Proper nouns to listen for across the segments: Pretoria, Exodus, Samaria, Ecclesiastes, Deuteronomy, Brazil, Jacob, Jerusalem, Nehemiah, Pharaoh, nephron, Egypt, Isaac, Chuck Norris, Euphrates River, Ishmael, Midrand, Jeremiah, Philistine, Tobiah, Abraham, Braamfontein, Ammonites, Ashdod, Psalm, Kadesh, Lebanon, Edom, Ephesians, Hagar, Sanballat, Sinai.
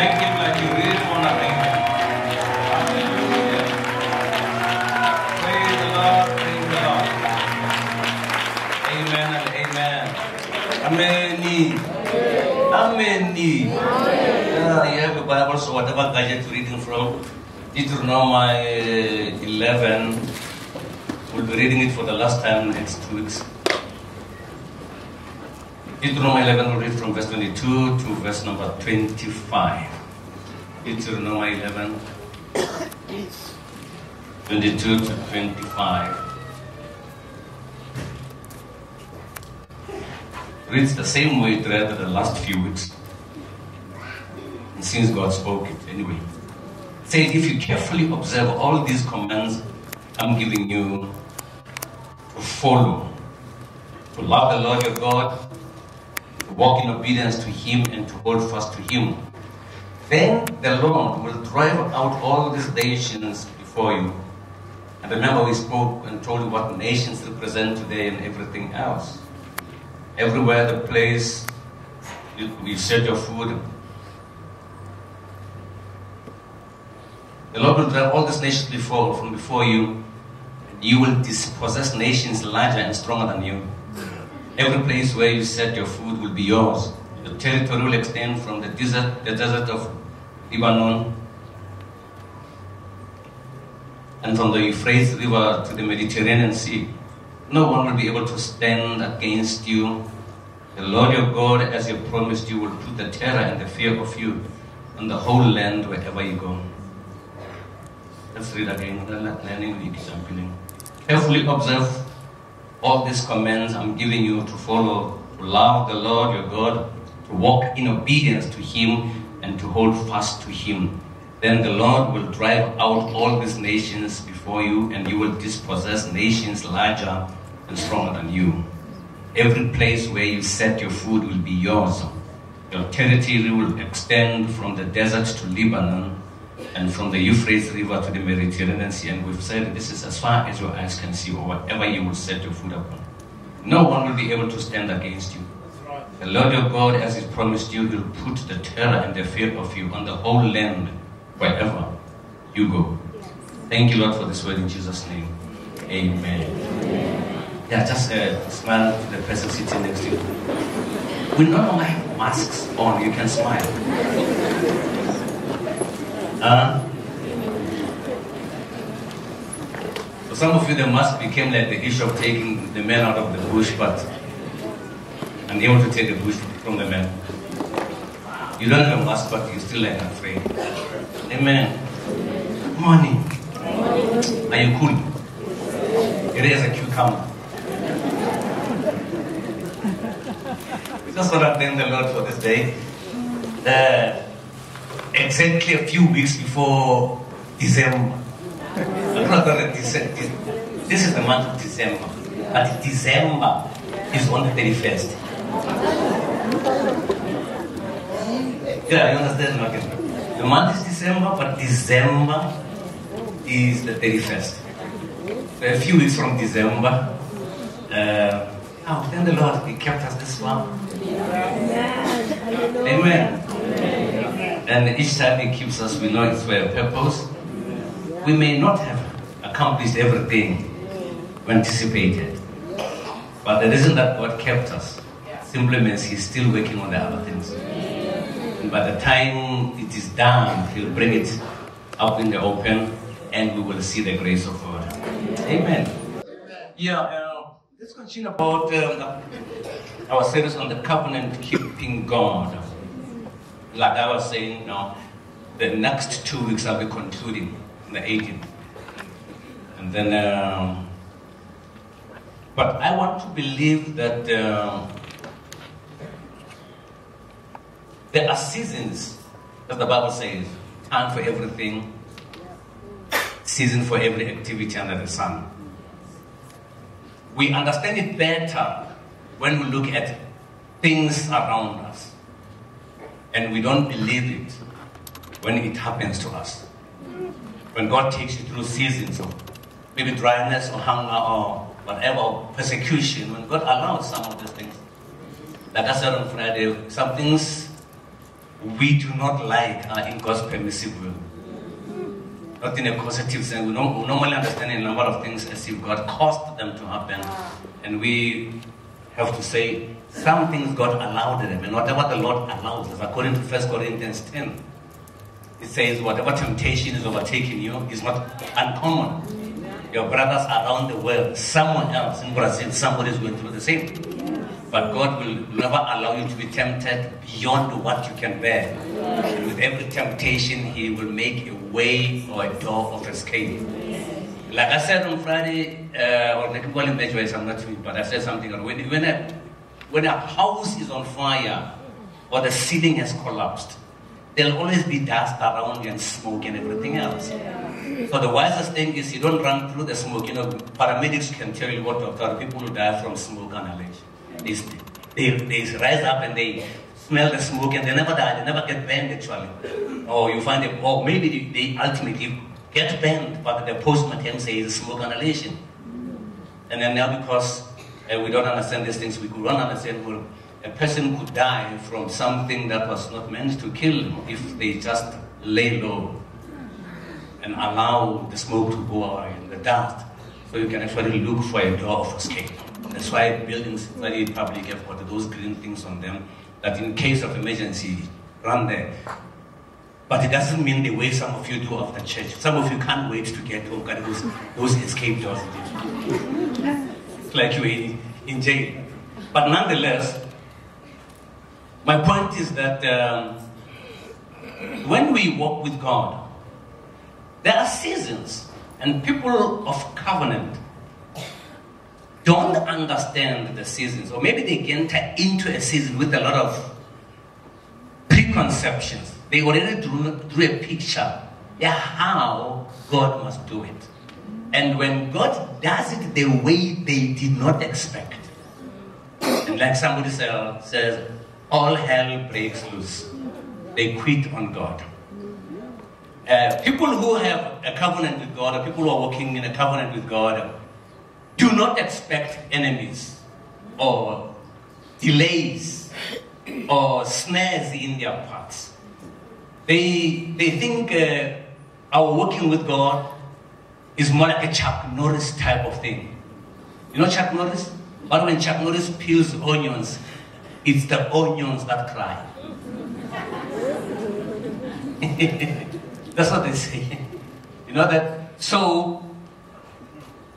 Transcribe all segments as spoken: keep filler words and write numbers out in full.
reject him like you will for nothing. Hallelujah. Praise the Lord, praise the Lord. Amen and amen. Amen. Amen. Uh, you have a Bible, so whatever gadget you're reading from, Deuteronomy eleven, we'll be reading it for the last time next two weeks. Deuteronomy eleven, we'll read from verse twenty-two to verse number twenty-five. Deuteronomy eleven, twenty-two to twenty-five. Reads the same way it read the last few weeks. And since God spoke it, anyway. Say, if you carefully observe all these commands I'm giving you to follow, to love the Lord your God, walk in obedience to Him and to hold fast to Him. Then the Lord will drive out all these nations before you. And remember, we spoke and told you what nations represent today and everything else. Everywhere the place you, you set your food. The Lord will drive all these nations before, from before you. And you will dispossess nations larger and stronger than you. Every place where you set your food will be yours. Your territory will extend from the desert, the desert of Lebanon and from the Euphrates River to the Mediterranean Sea. No one will be able to stand against you. The Lord your God, as He promised you, will put the terror and the fear of you on the whole land wherever you go. Let's read again. Carefully observe all these commands I'm giving you to follow, to love the Lord your God, to walk in obedience to Him, and to hold fast to Him. Then the Lord will drive out all these nations before you, and you will dispossess nations larger and stronger than you. Every place where you set your food will be yours. Your territory will extend from the desert to Lebanon, and from the Euphrates River to the Mediterranean Sea. And we've said this is as far as your eyes can see, or whatever you will set your foot upon. No one will be able to stand against you. The Lord your God, as He promised you, will put the terror and the fear of you on the whole land, wherever you go. Thank you, Lord, for this word in Jesus' name. Amen. Amen. Yeah, just uh, smile to the person sitting next to you. We no longer have masks on. You can smile. Uh, for some of you, the mask became like the issue of taking the man out of the bush, but I'm able to take the bush from the man. You don't have a mask, but you still like afraid. Amen. Good morning. Are you cool? It is a cucumber. We just want to thank the Lord for this day. Uh, Exactly a few weeks before December. This is the month of December. But December is on the thirty-first. Yeah, you understand what I'm talking about? The month is December, but December is the thirty-first. So a few weeks from December. Uh, oh, thank the Lord, He kept us this far. Amen. And each time He keeps us, we know it's for a purpose. We may not have accomplished everything we anticipated. But the reason that God kept us simply means He's still working on the other things. And by the time it is done, He'll bring it up in the open and we will see the grace of God. Amen. Yeah, uh, let's continue about um, our series on the covenant keeping God. Like I was saying, now, the next two weeks I'll be concluding, the eighteenth. And then, uh, but I want to believe that uh, there are seasons, as the Bible says, time for everything, season for every activity under the sun. We understand it better when we look at things around us. And we don't believe it when it happens to us. When God takes you through seasons of maybe dryness or hunger or whatever, persecution, when God allows some of these things. Like I said on Friday, some things we do not like are in God's permissive will. Not in a causative sense. We, we normally understand a number of things as if God caused them to happen. And we have to say, some things God allowed them, and whatever the Lord allows us, according to First Corinthians ten, it says, whatever temptation is overtaking you is not uncommon. Your brothers around the world, someone else in Brazil, somebody is going through the same. But God will never allow you to be tempted beyond what you can bear. And with every temptation, He will make a way or a door of escape. Like I said on Friday, uh, or maybe calling Major, I'm not sure, but I said something. When, when, a, when a house is on fire or the ceiling has collapsed, there'll always be dust around you and smoke and everything else. So the wisest thing is you don't run through the smoke. You know, paramedics can tell you what doctor, people who die from smoke inhalation. They, they, they rise up and they smell the smoke and they never die. They never get burned actually. Or you find them, or maybe they, they ultimately get banned, but the post-mortem says smoke annihilation. And then now because uh, we don't understand these things, we could not understand well, a person could die from something that was not meant to kill them if they just lay low and allow the smoke to go away in the dust. So you can actually look for a door of escape. That's why buildings very public have got those green things on them that in case of emergency, run there. But it doesn't mean the way some of you do after church. Some of you can't wait to get home because those, those escape doors. It's like you're in, in jail. But nonetheless, my point is that um, when we walk with God, there are seasons, and people of covenant don't understand the seasons, or maybe they enter into a season with a lot of preconceptions. They already drew, drew a picture of how God must do it. And when God does it the way they did not expect, and like somebody says, all hell breaks loose. They quit on God. Uh, people who have a covenant with God, or people who are walking in a covenant with God, do not expect enemies or delays or snares in their paths. They, they think uh, our working with God is more like a Chuck Norris type of thing. You know Chuck Norris? But when Chuck Norris peels onions, it's the onions that cry. That's what they say. You know that? So,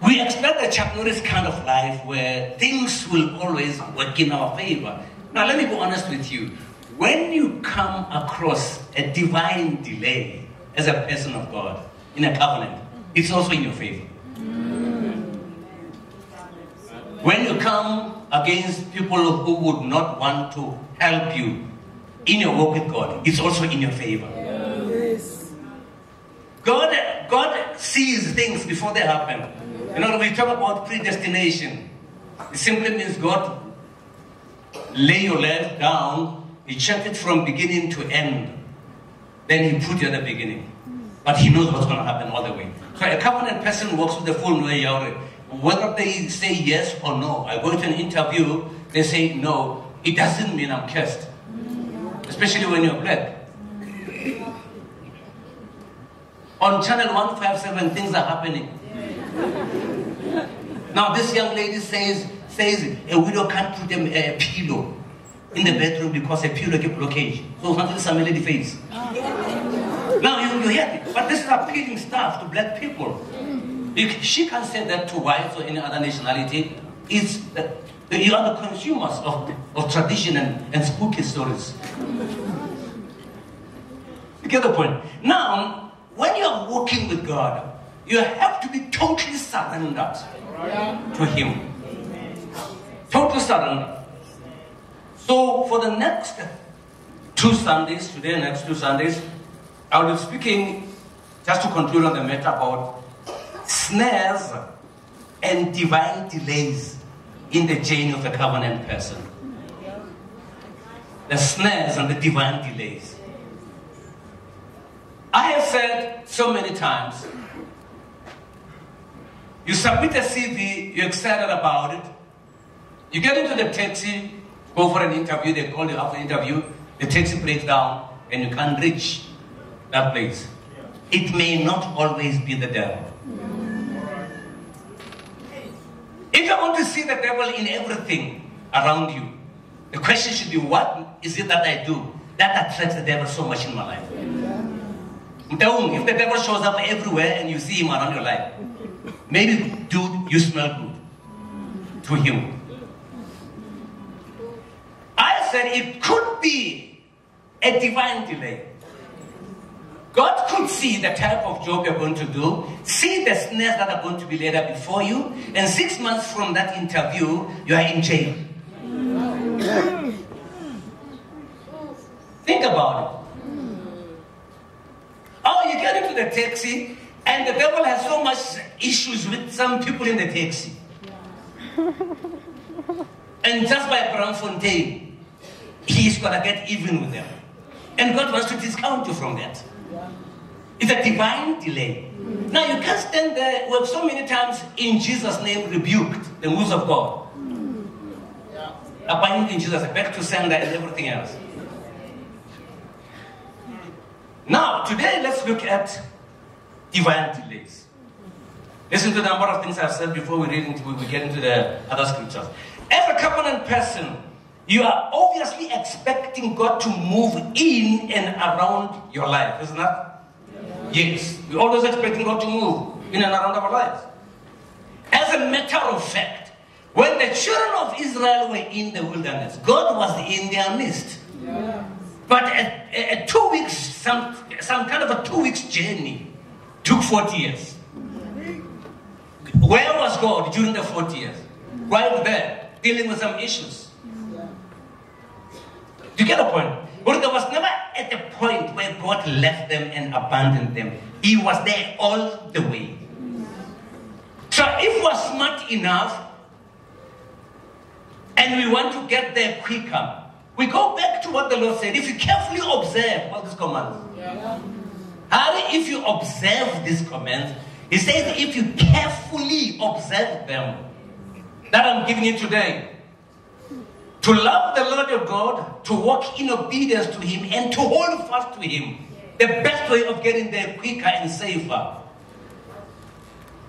we expect a Chuck Norris kind of life where things will always work in our favor. Now, let me be honest with you. When you come across a divine delay as a person of God in a covenant, it's also in your favor. When you come against people who would not want to help you in your walk with God, it's also in your favor. God, God sees things before they happen. You know, when we talk about predestination, it simply means God lay your life down. He checked it from beginning to end. Then he put you at the beginning. But he knows what's going to happen all the way. So a covenant person walks with the full way out. Whether they say yes or no, I go to an interview, they say no, it doesn't mean I'm cursed. Especially when you're black. On channel one five seven, things are happening. Now this young lady says, says a widow can't put them a pillow in the bedroom because a pillow kept blockage. So until some lady face. Now you, you hear it. But this is appealing stuff to black people. You, she can't say that to whites or any other nationality. It's uh, you are the consumers of, of tradition and, and spooky stories. You get the point. Now, when you are walking with God, you have to be totally surrendered to Him. Total surrender. So for the next two Sundays, today and next two Sundays, I will be speaking, just to conclude on the matter, about snares and divine delays in the journey of the covenant person. The snares and the divine delays. I have said so many times, you submit a C V, you're excited about it, you get into the taxi, go for an interview, they call you after the interview, the taxi breaks down, and you can't reach that place. It may not always be the devil. If you want to see the devil in everything around you, the question should be, what is it that I do that attracts the devil so much in my life? If the devil shows up everywhere and you see him around your life, maybe, dude, you smell good to him. I said it could be a divine delay. God could see the type of job you're going to do, see the snares that are going to be laid up before you, and six months from that interview, you are in jail. Think about it. Oh, you get into the taxi, and the devil has so much issues with some people in the taxi. And just by Braamfontein, he's going to get even with them. And God wants to discount you from that. It's a divine delay. Mm-hmm. Now you can't stand there. We have so many times in Jesus' name rebuked the moves of God. Mm-hmm. Yeah. Abiding in Jesus, back to sender and everything else. Now, today let's look at divine delays. Listen to the number of things I've said before we read into we get into the other scriptures. As a covenant person, you are obviously expecting God to move in and around your life, isn't that? Yes. We're always expecting God to move in and around our lives. As a matter of fact, when the children of Israel were in the wilderness, God was in their midst. Yes. But a, a two weeks, some, some kind of a two weeks journey took forty years. Where was God during the forty years? Right there, dealing with some issues. Do you get the point? But there was never at the point where God left them and abandoned them. He was there all the way. So if we're smart enough and we want to get there quicker, we go back to what the Lord said. If you carefully observe all these commands, yeah. Harry, if you observe these commands, he says if you carefully observe them, that I'm giving you today, to love the Lord your God, to walk in obedience to Him, and to hold fast to Him. The best way of getting there quicker and safer.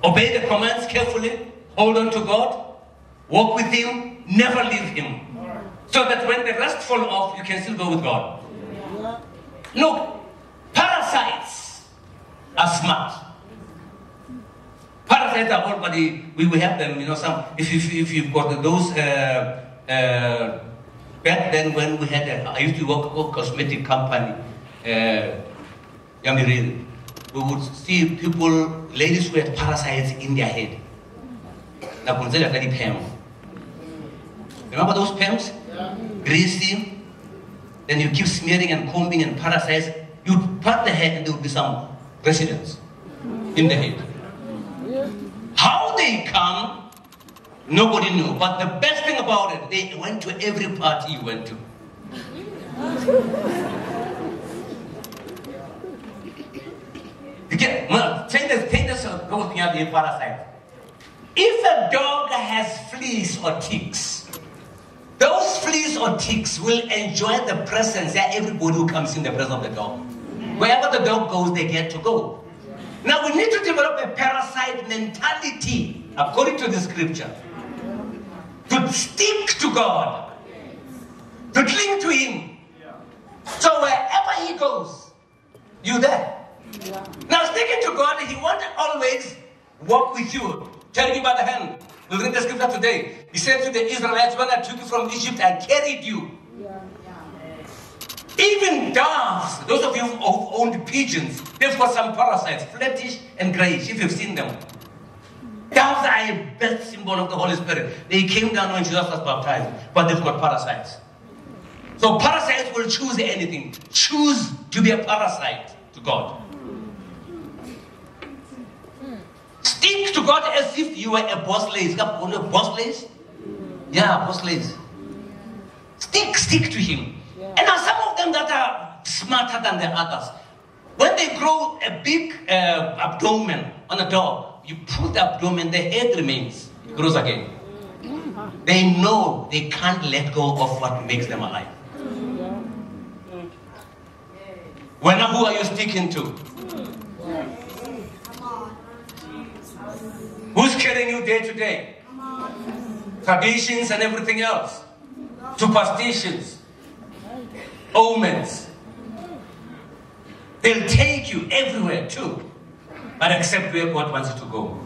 Obey the commands carefully, hold on to God, walk with Him, never leave Him. So that when the rest fall off, you can still go with God. Look, parasites are smart. Parasites are all, but we will have them, you know, some, if, if, if you've got those, uh, Uh, back then when we had a, I used to work for a cosmetic company, uh, Yami Reel, we would see people, ladies who had parasites in their head. Remember those pams? Yeah. Greasy, then you keep smearing and combing and parasites, you'd part the head and there would be some residents in the head. How they come, nobody knew, but the best thing about it, they went to every party you went to. You get, well, take this, take this, go thing out the parasite. If a dog has fleas or ticks, those fleas or ticks will enjoy the presence that everybody who comes in the presence of the dog. Wherever the dog goes, they get to go. Now we need to develop a parasite mentality according to the scripture. To stick to God, to cling to Him. So wherever He goes, you're there. Yeah. Now sticking to God, He won't always walk with you. Carry me by the hand. We'll read the scripture today. He said to the Israelites, when I took you from Egypt, I carried you. Yeah. Yeah. Even doves, those of you who owned pigeons, they've got some parasites, flattish and grayish, if you've seen them. Doves are a bad symbol of the Holy Spirit. They came down when Jesus was baptized, but they've got parasites. So parasites will choose anything. Choose to be a parasite to God. Stick to God as if you were a boss lace. Boss lace? Yeah, boss lace. Stick, stick to Him. And now some of them that are smarter than the others, when they grow a big uh, abdomen on a dog, you pull the abdomen, the head remains, it grows again. They know they can't let go of what makes them alive. Well, now who are you speaking to? Who's killing you day to day? Traditions and everything else. Superstitions. Omens. They'll take you everywhere too. But except where God wants you to go.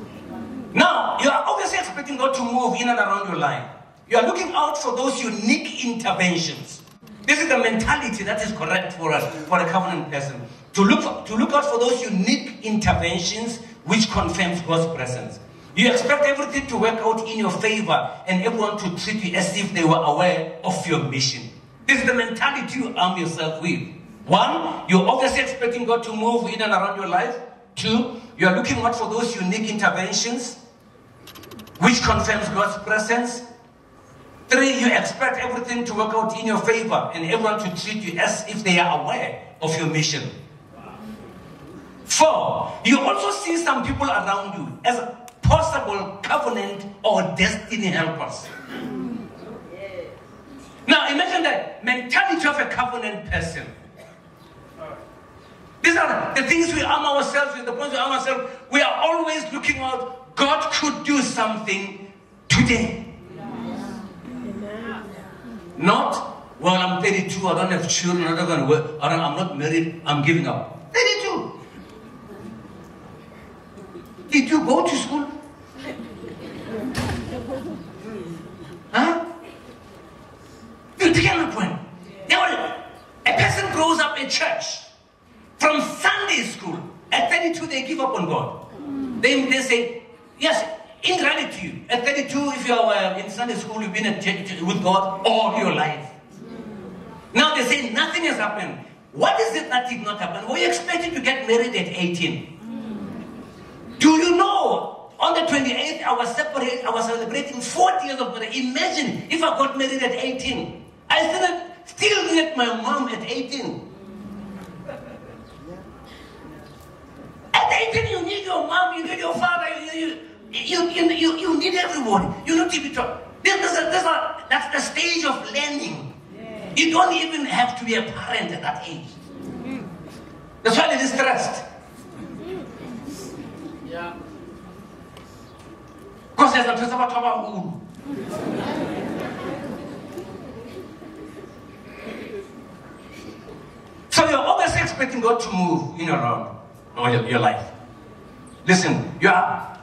Now, you are obviously expecting God to move in and around your life. You are looking out for those unique interventions. This is the mentality that is correct for us, for a covenant person. To look, for, to look out for those unique interventions which confirms God's presence. You expect everything to work out in your favor and everyone to treat you as if they were aware of your mission. This is the mentality you arm yourself with. One, you're obviously expecting God to move in and around your life. Two, you are looking out for those unique interventions which confirms God's presence. Three, you expect everything to work out in your favor and everyone to treat you as if they are aware of your mission. Four, you also see some people around you as possible covenant or destiny helpers. Now imagine the mentality of a covenant person. These are the things we arm ourselves with, the points we arm ourselves. We are always looking out, God could do something today. Yeah. Yeah. Not, well, I'm thirty-two, I don't have children, I don't, I don't, I'm not married, I'm giving up. thirty-two. Did you go to school? Huh? You take another point. Now, a person grows up in church. From Sunday school, at thirty-two, they give up on God. Mm. They, they say, yes, in reality, at thirty-two, if you are uh, in Sunday school, you've been at, with God all your life. Mm. Now they say, nothing has happened. What is it that did not happen? Were you expected to get married at eighteen? Mm. Do you know, on the twenty-eighth, I was, separate, I was celebrating forty years of marriage. Imagine if I got married at eighteen. I still, still met my mom at eighteen. At eighteen, you need your mom, you need your father, you, you, you, you, you need everyone. You don't even talk. That's the stage of learning. Yeah. You don't even have to be a parent at that age. Mm-hmm. That's why it is stressed. Yeah. Because there's a stress about Toba. So you're always expecting God to move in around. Or your, your life. Listen, you are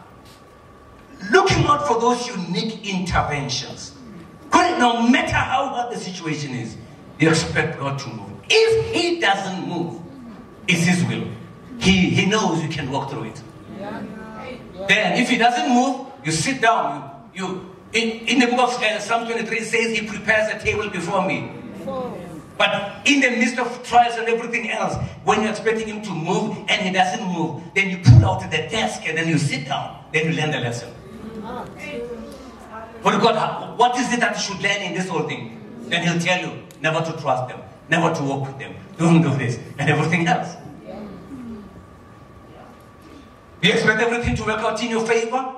looking out for those unique interventions. Could it, no matter how bad the situation is, you expect God to move. If He doesn't move, it's His will. He, he knows you can walk through it. Yeah. Yeah. Then, if He doesn't move, you sit down. You, you in, in the book of uh, Psalm twenty-three, it says, He prepares a table before me. Before. But in the midst of trials and everything else, when you're expecting Him to move and He doesn't move, then you pull out the desk and then you sit down. Then you learn the lesson. But God, what is it that you should learn in this whole thing? Then He'll tell you never to trust them, never to walk with them, don't do this, and everything else. You expect everything to work out in your favor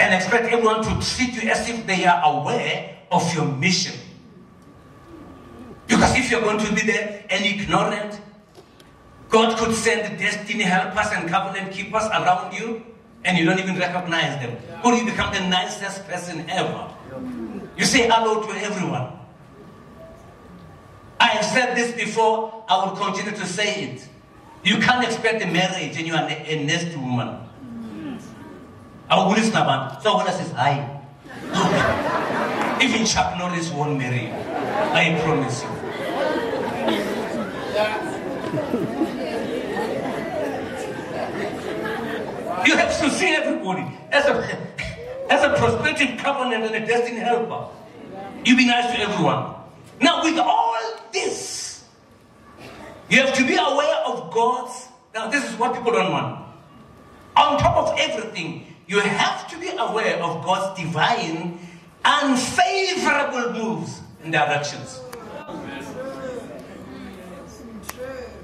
and expect everyone to treat you as if they are aware of your mission. Because if you're going to be there and ignorant, God could send destiny helpers and covenant keepers around you and you don't even recognize them. Yeah. Or you become the nicest person ever. Yeah. You say hello to everyone. I have said this before, I will continue to say it. You can't expect a marriage and you are a nest woman. I will listen about so when I says hi. Even Chuck Norris won't marry you. I promise you. You have to see everybody as a, as a prospective covenant and a destined helper. You be nice to everyone. Now with all this, you have to be aware of God's. Now this is what people don't want. On top of everything, you have to be aware of God's divine, unfavorable moves and directions.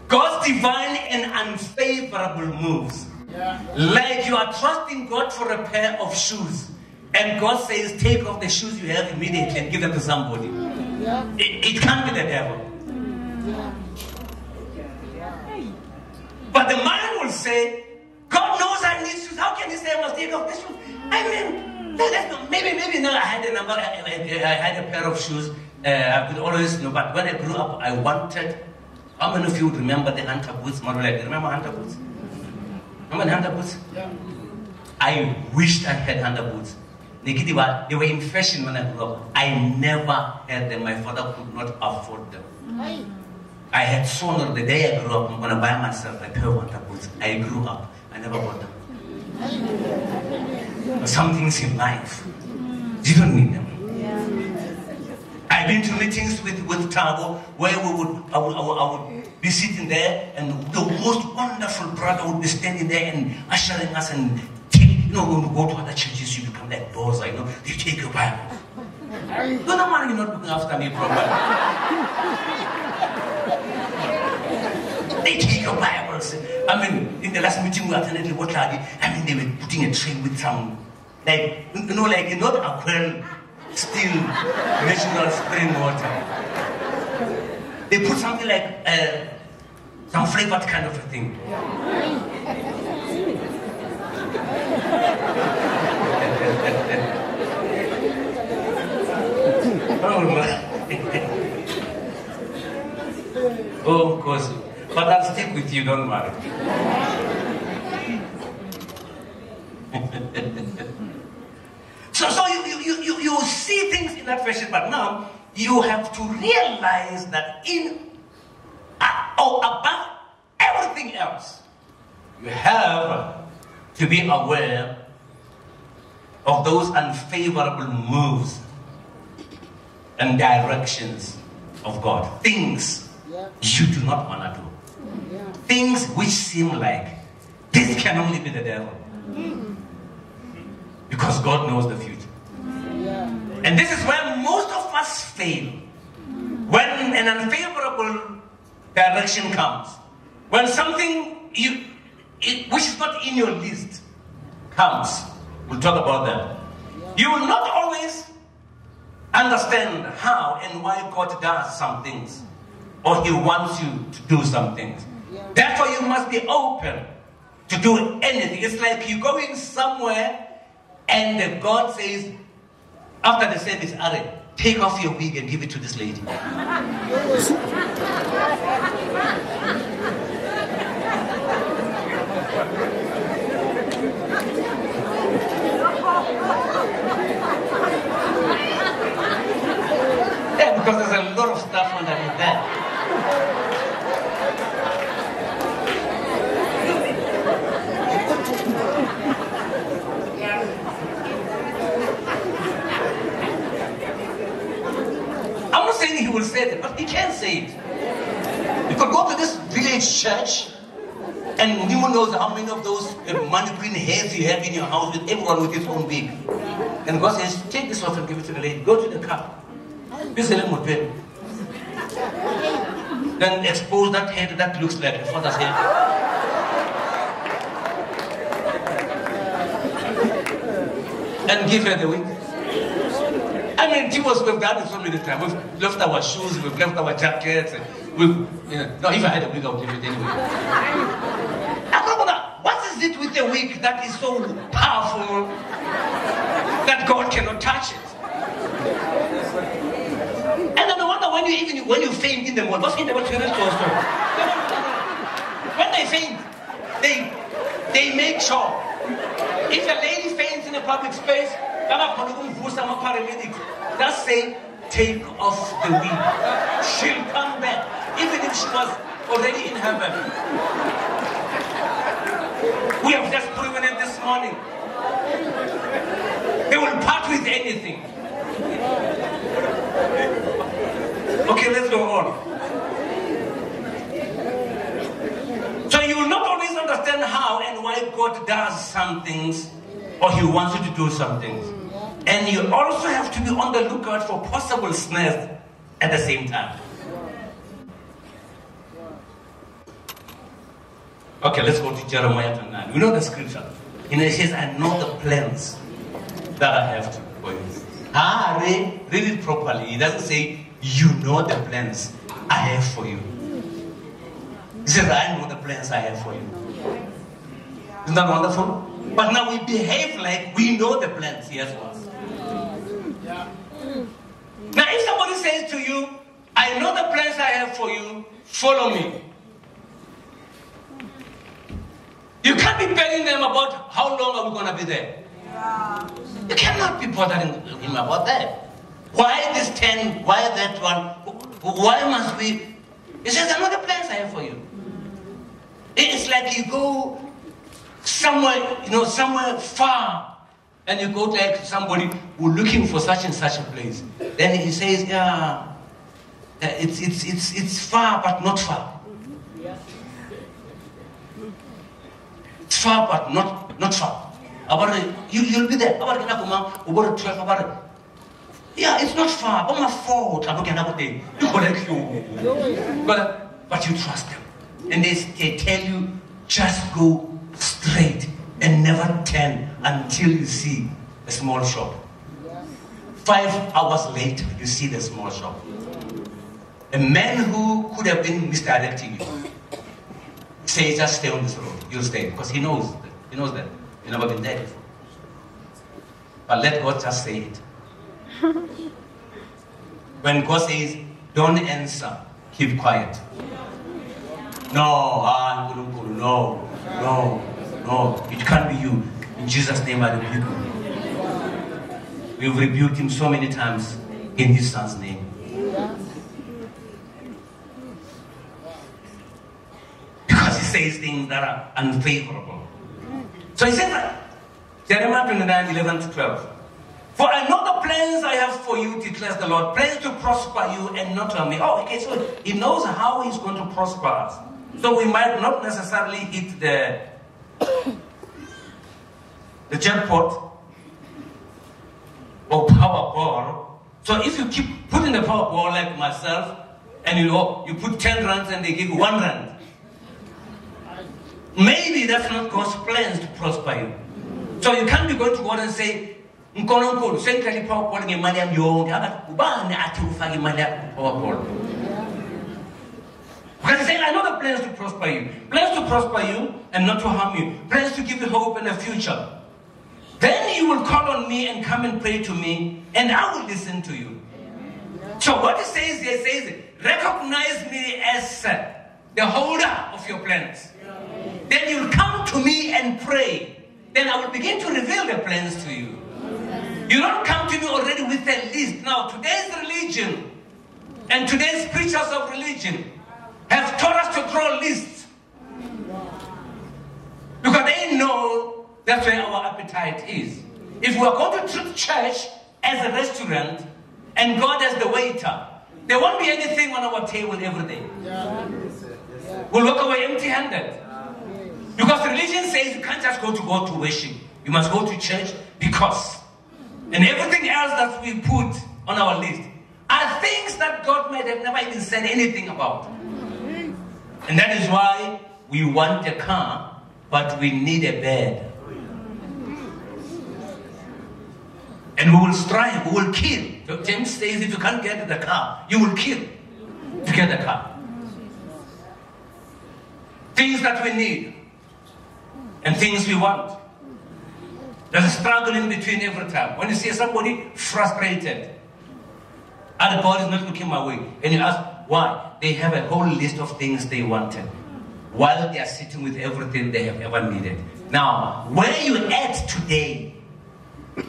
God's divine and unfavorable moves. Yeah. Like you are trusting God for a pair of shoes. And God says, take off the shoes you have immediately and give them to somebody. Yeah. It, it can't be the devil. Yeah. But the man will say, God knows I need shoes. How can he say I must take off the shoes? I mean, that's not, maybe, maybe now I had a number, I, I had a pair of shoes. Uh, I could always know, but when I grew up, I wanted. How many of you remember the hunter boots? Remember hunter boots? Remember hunter boots? Yeah. I wished I had hunter boots. They were in fashion when I grew up. I never had them. My father could not afford them. Mm. I had sworn the day I grew up, I'm going to buy myself a pair of hunter boots. I grew up. I never bought them. Mm. Some things in life, you don't need them. I've been to meetings with, with Tabo where we would I, would, I would, I would be sitting there and the most wonderful brother would be standing there and ushering us and take, you know, when you go to other churches, you become like those, you know, you take your Bible. No, no, man, you're not looking after me properly. They take your Bibles. I mean, in the last meeting we attended, what are they? I mean, they were putting a tray with some, like, you know, like, not aquarium. Still natural spring water. They put something like uh, some flavored kind of a thing. Oh my! Oh, of course. But I'll stick with you. Don't worry. So, so you, you, you, you see things in that fashion, but now you have to realize that in uh, or above everything else, you have to be aware of those unfavorable moves and directions of God. Things you do not want to do. Things which seem like this can only be the devil. Mm-hmm. Because God knows the future. Yeah. And this is where most of us fail. When an unfavorable direction comes, when something you, it, which is not in your list comes, we'll talk about that. Yeah. You will not always understand how and why God does some things, or He wants you to do some things. Yeah. Therefore, you must be open to do anything. It's like you're going somewhere and God says, after the service, Ari, take off your wig and give it to this lady. Yeah, because there's a lot of stuff underneath that. He will say that, but he can't say it. You could go to this village church, and no one knows how many of those uh, money green hairs you have in your house, with everyone with his own wig. And God says, take this off and give it to the lady. Go to the car. Then expose that hair that looks like your father's hair. And give her the wig. I mean, Jesus, we've done it so many times. We've left our shoes, we've left our jackets. We've, you know, no, if I had a wig, I would give it anyway. I'm not gonna, what is it with the wig that is so powerful that God cannot touch it? And then I wonder when you even when you faint in the world, what's in the world? When they faint, they they make sure if a lady faints in a public space. That's saying, take off the wig. She'll come back, even if she was already in heaven. We have just proven it this morning. They will part with anything. Okay, let's go on. So you will not always understand how and why God does some things, or He wants you to do some things. And you also have to be on the lookout for possible snares at the same time. Okay, let's go to Jeremiah twenty-nine. We know the scripture. And it says, I know the plans that I have for you. Ah, read, read it properly. It doesn't say, you know the plans I have for you. He says, I know the plans I have for you. Isn't that wonderful? But now we behave like we know the plans He has for us. Now if somebody says to you, I know the plans I have for you, follow me. You can't be telling them about how long are we going to be there. Yeah. You cannot be bothering him about that. Why this ten? Why that one? Why must we? He says, I know the plans I have for you. It's like you go somewhere, you know, somewhere far, and you go to like somebody who's looking for such and such a place. Then he says, yeah, it's, it's, it's, it's far, but not far. Far but not not far. About you you'll be there. About about twelve about. Yeah, it's not far. But my fault. About another day. You correct you. But but you trust them, and they they tell you just go straight and never turn until you see a small shop. Five hours later, you see the small shop. A man who could have been misdirecting you says, just stay on this road. You'll stay, because he knows that. He knows that. You've never been there before. But let God just say it. When God says, don't answer, keep quiet. No, ah, no, no, no. It can't be you. In Jesus' name I rebuke you. We've rebuked him so many times in his son's name. Because he says things that are unfavorable. So he says that. Jeremiah twenty-nine, eleven to twelve. For I know the plans I have for you, declares the Lord. Plans to prosper you and not harm you. Oh, okay, so he knows how he's going to prosper us. So we might not necessarily hit the, the jackpot or Powerball. So if you keep putting the Powerball like myself, and you know, you put ten rands and they give you one rand. Maybe that's not God's plans to prosper you. So you can't be going to God and say, Nkononkolo, send Kelly Powerball in Malia Yong, Ubana Atufagi Malia Powerball. You can say, I know the plans to prosper you, plans to prosper you and not to harm you, plans to give you hope and a future. Then you will call on me and come and pray to me, and I will listen to you. So what it says here says, recognize me as the holder of your plans. Then you'll come to me and pray. Then I will begin to reveal the plans to you. You don't come to me already with a list. Now, today's religion and today's preachers of religion have taught us to draw lists. Because they know that's where our appetite is. If we're going to treat church as a restaurant and God as the waiter, there won't be anything on our table every day. We'll walk away empty-handed. Because religion says you can't just go to God to worship. You must go to church because. And everything else that we put on our list are things that God might have never even said anything about. And that is why we want a car, but we need a bed. And we will strive, we will kill. James says if you can't get the car, you will kill to get the car. Things that we need. And things we want. There's a struggle in between every time. When you see somebody frustrated, and God is not looking my way, and you ask why, they have a whole list of things they wanted, while they are sitting with everything they have ever needed. Now, where you at today,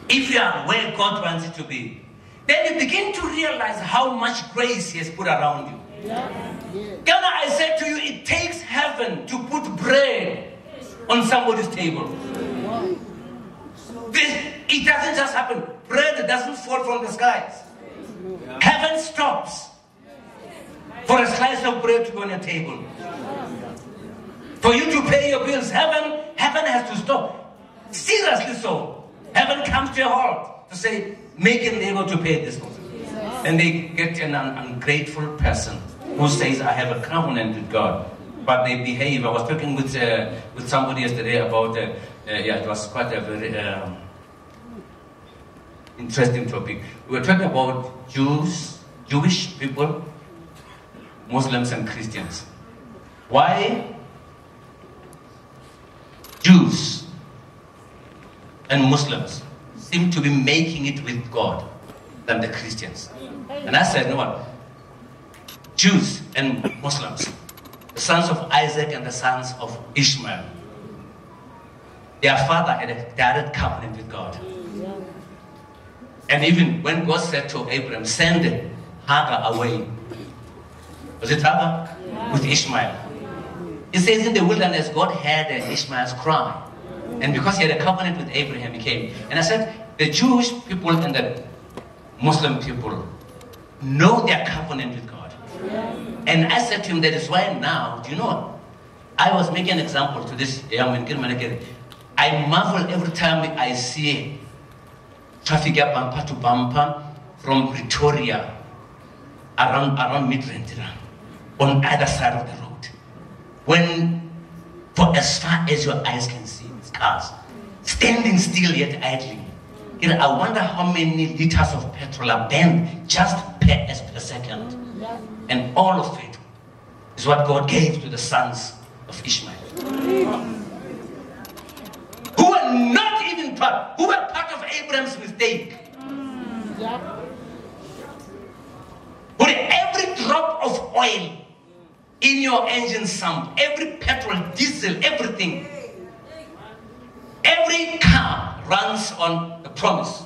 if you are where God wants you to be, then you begin to realize how much grace He has put around you. Yes. Can I say to you, it takes heaven to put bread on somebody's table. This, it doesn't just happen. Bread doesn't fall from the skies. Heaven stops for a slice of bread to go on your table. For you to pay your bills, heaven, heaven has to stop. Seriously so. Heaven comes to your heart to say, make a neighbor to pay this one. And they get an un ungrateful person who says, I have a covenant with God. But they behave. I was talking with uh, with somebody yesterday about uh, uh, yeah, it was quite a very uh, interesting topic. We were talking about Jews, Jewish people, Muslims, and Christians. Why? Jews and Muslims seem to be making it with God than the Christians. And I said, no one. Jews and Muslims, the sons of Isaac and the sons of Ishmael, their father had a direct covenant with God. And even when God said to Abraham, send Hagar away. Was it Hagar? Yeah. With Ishmael. It says in the wilderness, God heard Ishmael's cry. And because he had a covenant with Abraham, he came. And I said, the Jewish people and the Muslim people know their covenant with God. Yeah. And I said to him, that is why now, do you know, I was making an example to this young man. I marvel every time I see traffic bumper to bumper from Pretoria around, around Midrand on either side of the road. When, for as far as your eyes can see, it's cars standing still yet idling. You know, I wonder how many liters of petrol are burned just per, as per second. And all of it is what God gave to the sons of Ishmael, who were not even part, who were part of Abraham's mistake. Mm, yeah. With every drop of oil in your engine sump, every petrol, diesel, everything, every car runs on the promise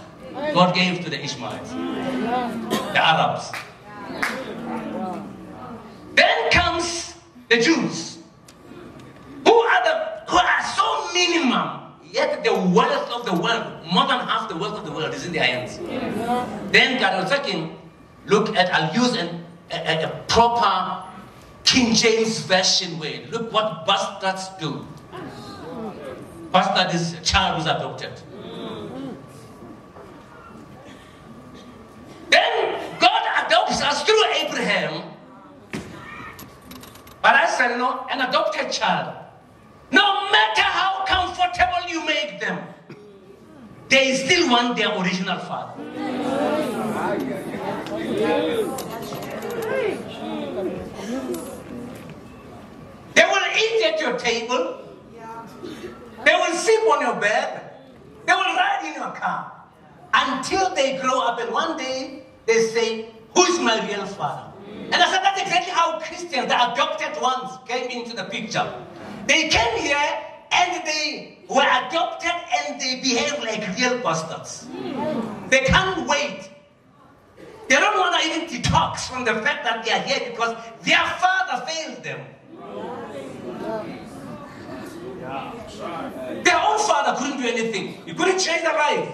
God gave to the Ishmaelites, the Arabs. Then comes the Jews, who are, the, who are so minimum. Yet the wealth of the world, more than half the wealth of the world is in their hands. Yes. Then God was talking, look at, I'll use an, a, a proper King James Version way. Look what bastards do. Bastard is a child who's adopted. Mm. Then God adopts us through Abraham. But I said, no, an adopted child, no matter how comfortable you make them, they still want their original father. They will eat at your table. They will sleep on your bed. They will ride in your car. Until they grow up and one day they say, who is my real father? And I said, that's exactly how Christians, the adopted ones, came into the picture. They came here and they were adopted and they behave like real bastards. They can't wait. They don't want to even detox from the fact that they are here because their father failed them. Their own father couldn't do anything. He couldn't change their life.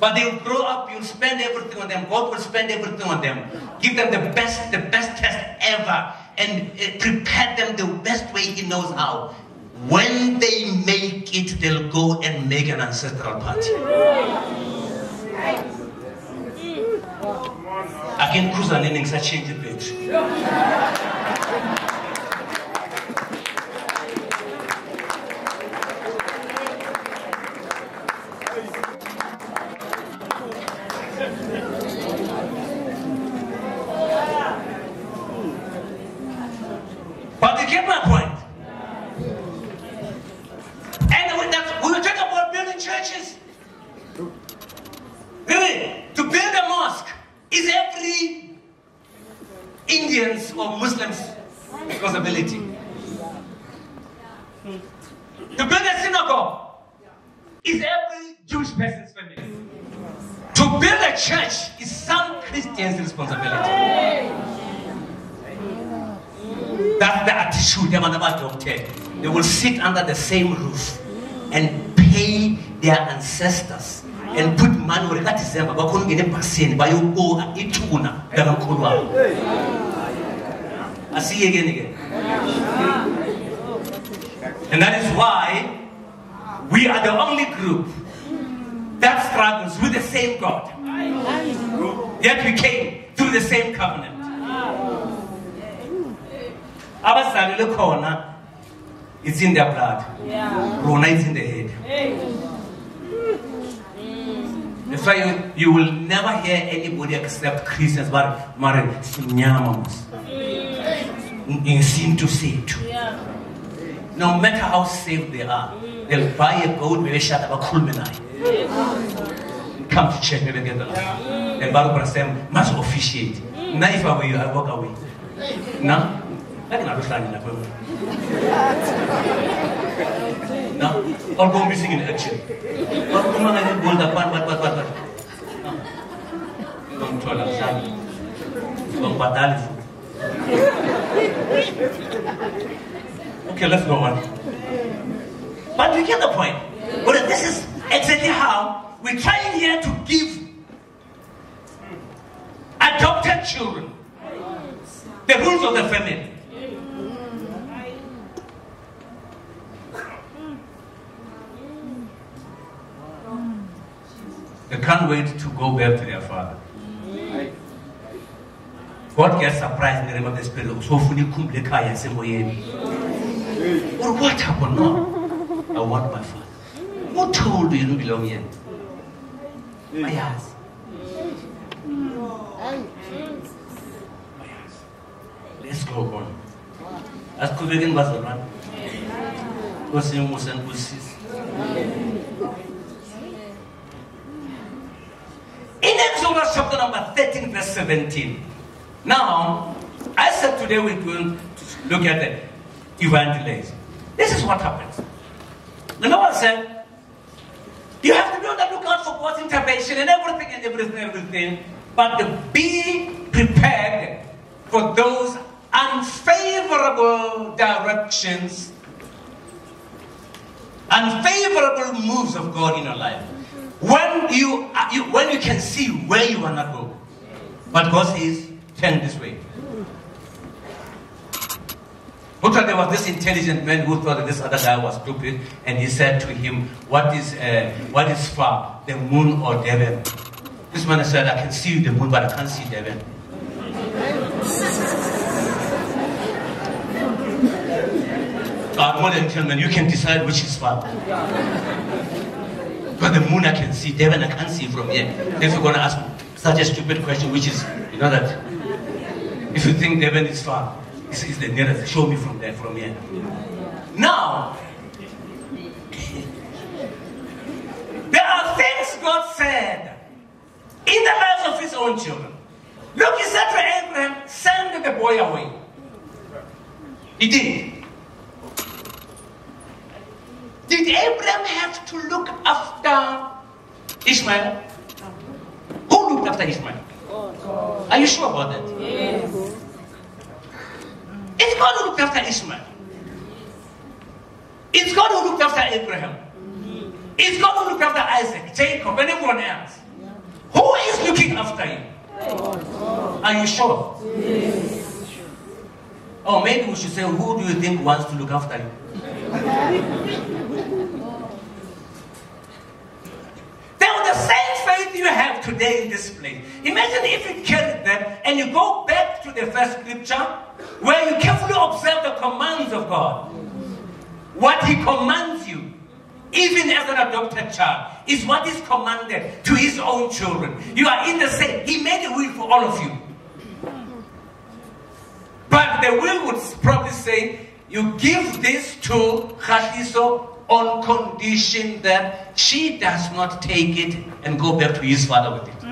But they will grow up, you'll spend everything on them. God will spend everything on them. Give them the best, the best test ever. And uh, prepare them the best way he knows how. When they make it, they'll go and make an ancestral party. I can cruise an innings, I change the page. They will sit under the same roof and pay their ancestors and put money where that is them. I see you again again. And that is why we are the only group that struggles with the same God. Yet we came through the same covenant. It's in their blood. Yeah. Rona is in the head. Hey. Mm. The That's why you, you will never hear anybody except Christians, but in sin to say it. No matter how safe they are, they'll buy a gold with a shot of a cool and come to church and get the Lord. And Bible person must officiate. Now if I were you, I walk away. Now, I cannot stand in the No, or go missing in action. Or come on and hold the part, part, part, part, part. No. Don't tell us that. Don't battle. Okay, let's go on. But you get the point. But this is exactly how we're trying here to give adopted children the rules of the family. They can't wait to go back to their father. Mm. God gets surprised in the name of the Spirit. Well, what happened now? I want my father. Who told you you don't belong here? My ass. My ass. Let's go on. As Kubegan was around. In Exodus chapter number thirteen, verse seventeen. Now, I said today we're going to look at the evangelism. This is what happens. The Lord said, you have to be on the lookout for God's intervention and everything and everything and everything, but be prepared for those unfavorable directions, unfavorable moves of God in your life. When you, you when you can see where you are not going, but God says, turn this way. Who thought there was this intelligent man who thought that this other guy was stupid, and he said to him, "What is uh, what is far, the moon or Devon?" This man said, "I can see the moon, but I can't see Devon." God, and gentlemen, you can decide which is far. But the moon I can see, Devon I can't see from here. Then you're going to ask such a stupid question, which is, you know that, if you think Devon is far, it's, it's the nearest, show me from there, from here. Now, there are things God said in the lives of his own children. Look, he said to Abraham, send the boy away. He did. Did Abraham have to look after Ishmael? Who looked after Ishmael? God. Are you sure about that? Yes. It's God who looked after Ishmael. It's God who looked after Abraham. It's God who looked after Isaac, Jacob, and everyone else. Who is looking after him? God. Are you sure? Yes. Or maybe we should say, who do you think wants to look after him? The same faith you have today in this place. Imagine if you carried that and you go back to the first scripture where you carefully observe the commands of God. What he commands you, even as an adopted child, is what is commanded to his own children. You are in the same. He made a will for all of you. But the will would probably say, you give this to Khaliso on condition that she does not take it and go back to his father with it. Mm.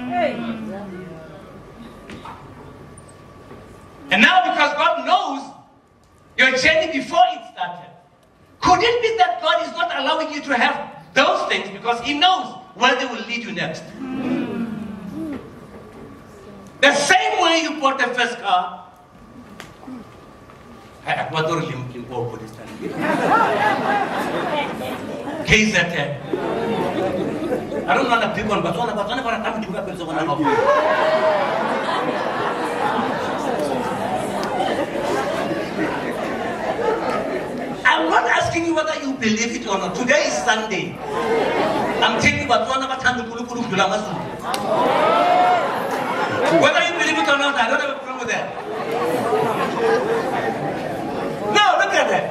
And now because God knows your journey before it started, could it be that God is not allowing you to have those things because he knows where they will lead you next? Mm. The same way you bought the first car, I bought a Limpo for this time. I don't know the big one, but one about one about a time to do happens over and over. I'm not asking you whether you believe it or not. Today is Sunday. I'm telling you about one about time to do Kulukulu. Whether you believe it or not, I don't have a problem with that. No, look at that.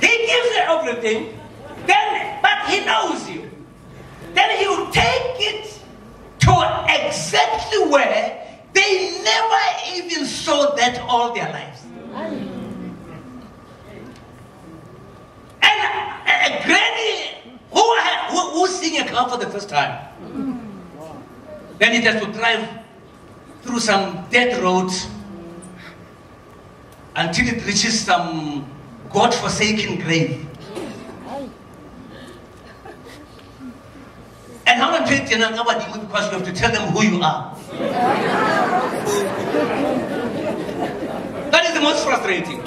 He gives you everything, then, but he knows you. Then he will take it were, they never even saw that all their lives. And a granny who, had, who, who sing a cow for the first time, then it has to drive through some dead road until it reaches some God-forsaken grave. And how much faith can I have because you have to tell them who you are? That is the most frustrating.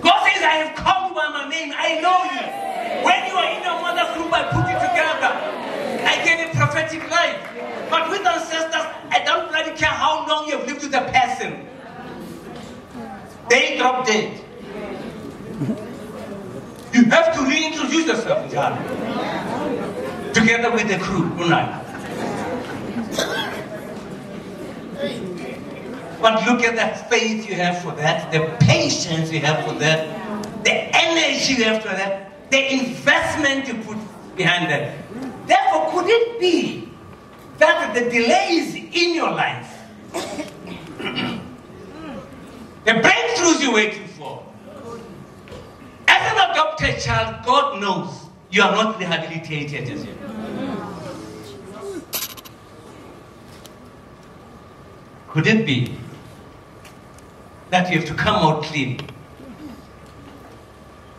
God says, I have called you by my name, I know you. When you are in your mother's group, I put you together. I gave a prophetic life. But with ancestors, I don't bloody care how long you've lived with a person. They drop dead. You have to reintroduce yourself, John. Together with the crew, tonight. But look at the faith you have for that, the patience you have for that, the energy you have for that, the investment you put behind that. Therefore, could it be that the delays in your life, the breakthroughs you're waiting for, as an adopted child, God knows you are not rehabilitated as yet. Could it be that you have to come out clean?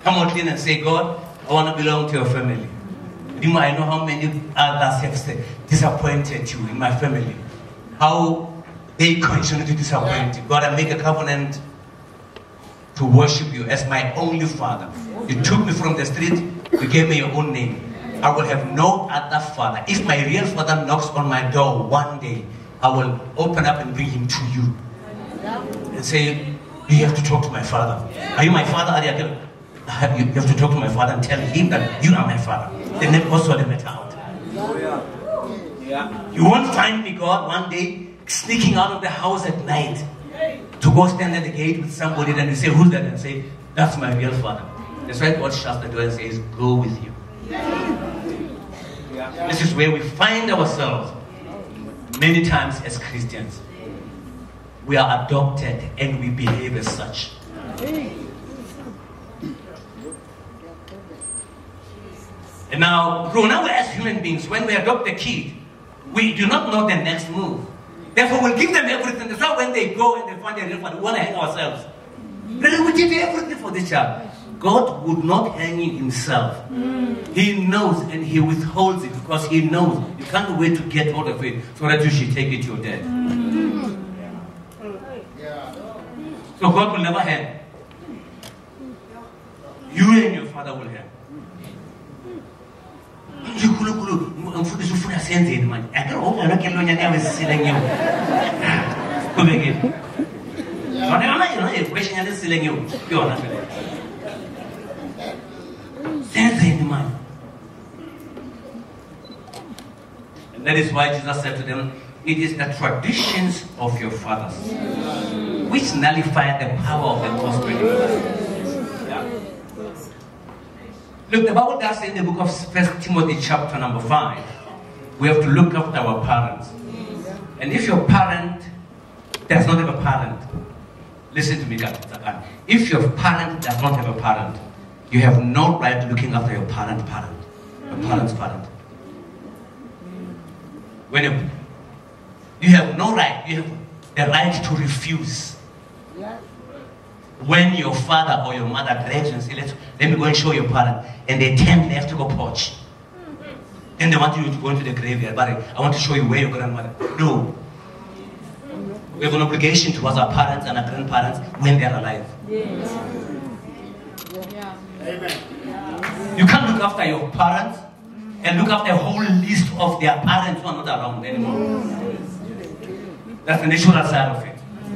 Come out clean and say, God, I want to belong to your family. I know how many others have disappointed you in my family. How they continue to disappoint you. God, I make a covenant to worship you as my only father. You took me from the street, you gave me your own name. I will have no other father. If my real father knocks on my door one day, I will open up and bring him to you. And say, you have to talk to my father. Are you my father? Are you? You have to talk to my father and tell him that you are my father. They never also the matter out. You won't find me, God, one day sneaking out of the house at night to go stand at the gate with somebody and you say, who's that? And say, that's my real father. That's why God shuts the door and says, go with you. This is where we find ourselves many times as Christians. We are adopted and we behave as such. And now, now as human beings, when we adopt a kid, we do not know the next move. Therefore, we'll give them everything. That's why when they go and they find their real father, we want to hang ourselves. Then we give everything for this child. God would not hang in himself. He knows and he withholds it because he knows you can't wait to get hold of it so that you should take it to your dad. So God will never hang. You and your father will hang. And that is why Jesus said to them, it is the traditions of your fathers which nullify the power of the gospel. Look, the Bible does in the book of First Timothy chapter number five, we have to look after our parents. And if your parent does not have a parent, listen to me, if your parent does not have a parent, you have no right looking after your parent's parent, your parent's parent. When you, you have no right, you have the right to refuse. When your father or your mother drives and say, let's, let me go and show your parent, and they turn left to go porch. Then they want you to go into the graveyard, but I want to show you where your grandmother. No. We have an obligation towards our parents and our grandparents when they are alive. Yes. Yeah. Amen. You can't look after your parents and look after a whole list of their parents who are not around anymore. That's the natural side of it.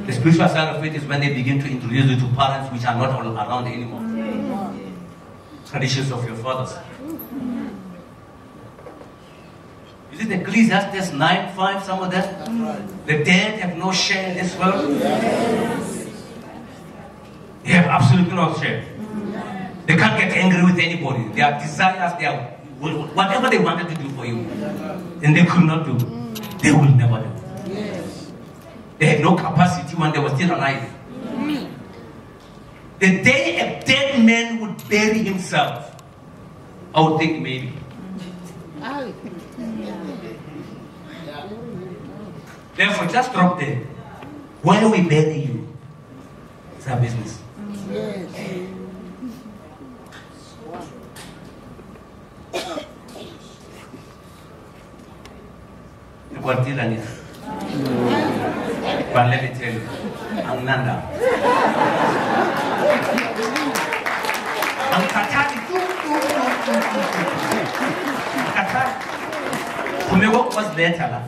The spiritual side of it is when they begin to introduce you to parents which are not all around anymore. Traditions of your fathers. Is it Ecclesiastes nine five, some of that? That's right. The dead have no share in this world. Yes. They have absolutely no share. They can't get angry with anybody. Their desires, their whatever they wanted to do for you, and they could not do, they will never do. They had no capacity when they were still alive. The day a dead man would bury himself, I would think maybe. Therefore, just drop dead. Where we bury you, it's our business. You got deal on it. But let me tell you, I'm Nanda. I'm Katari. Katari. Come work was better.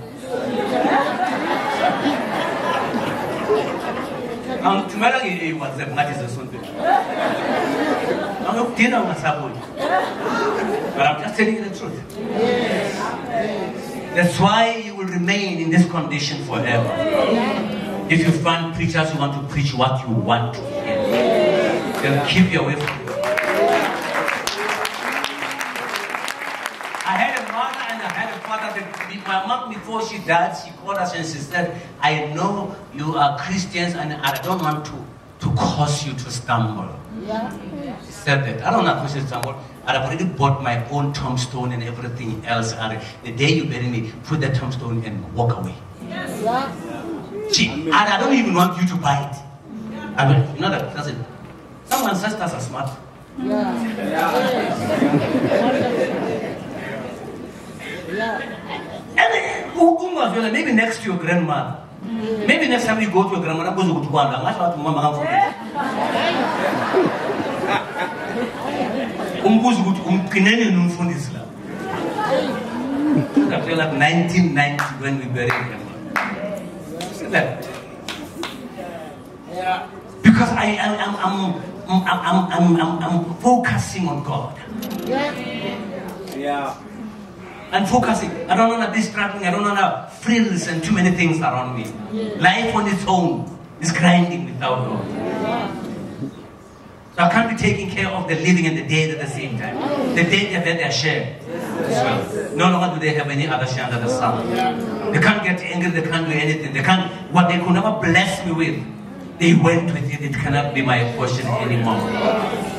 I'm tomorrow. It was a matter of Sunday. I'm not dinner on Saturday. But I'm just telling you the truth. That's why you will remain in this condition forever. If you find preachers who want to preach what you want to hear, they'll keep you away from you. I had a mother and I had a father. That my mom, before she died, she called us and she said, I know you are Christians and I don't want to, to cause you to stumble. Yeah. She said that. I don't want to cause you to stumble. I've already bought my own tombstone and everything else. And the day you bury me, put that tombstone and walk away. Yes. Yeah. She, and I don't even want you to buy it. I mean, you know that, that's it. Some ancestors are smart. Yeah. And who was maybe next to your grandmother? Maybe next time you go to your grandmother, go to Rwanda. I'm not to Mama for this. Um, go to um, Kenyan no for this love. That was like nineteen ninety when we buried grandma. Yeah. Because I am I'm I'm, I'm, I'm, I'm, I'm, I'm focusing on God. Yeah. Yeah. I'm focusing. I don't want to be struggling. I don't want to frills and too many things around me. Yeah. Life on its own is grinding without God. Yeah. So I can't be taking care of the living and the dead at the same time. The dead have their share as well. No longer do they have any other share under the sun. They can't get angry. They can't do anything. They can't. What they could never bless me with, they went with it. It cannot be my portion anymore.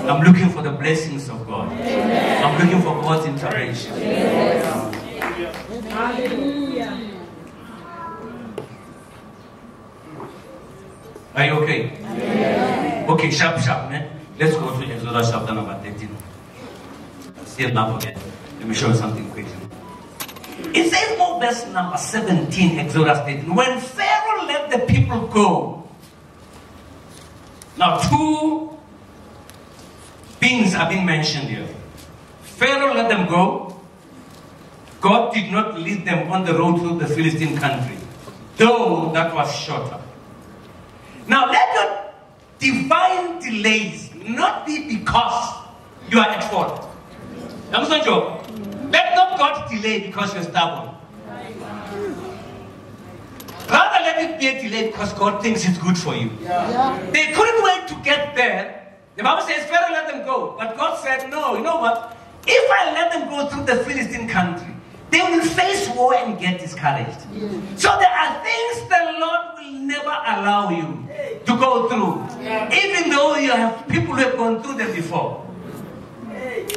I'm looking for the blessings of God. I'm looking for God's intervention. Hallelujah. Are you okay? Yeah. Okay, sharp, sharp. Eh? Let's go to Exodus chapter number thirteen. Still not forget. Let me show you something quickly. It says, oh, verse number seventeen, Exodus thirteen. When Pharaoh let the people go, now, two things have been mentioned here. Pharaoh let them go. God did not lead them on the road through the Philistine country, though that was shorter. Now, let your divine delays not be because you are at fault. That was not joke. Let not God delay because you are stubborn. Rather, let it be a delay because God thinks it's good for you. Yeah. Yeah. They couldn't wait to get there. The Bible says, Pharaoh let them go. But God said, no, you know what? If I let them go through the Philistine country, they will face war and get discouraged. Yeah. So there are things the Lord will never allow you to go through. Yeah. Even though you have people who have gone through them before. Yeah.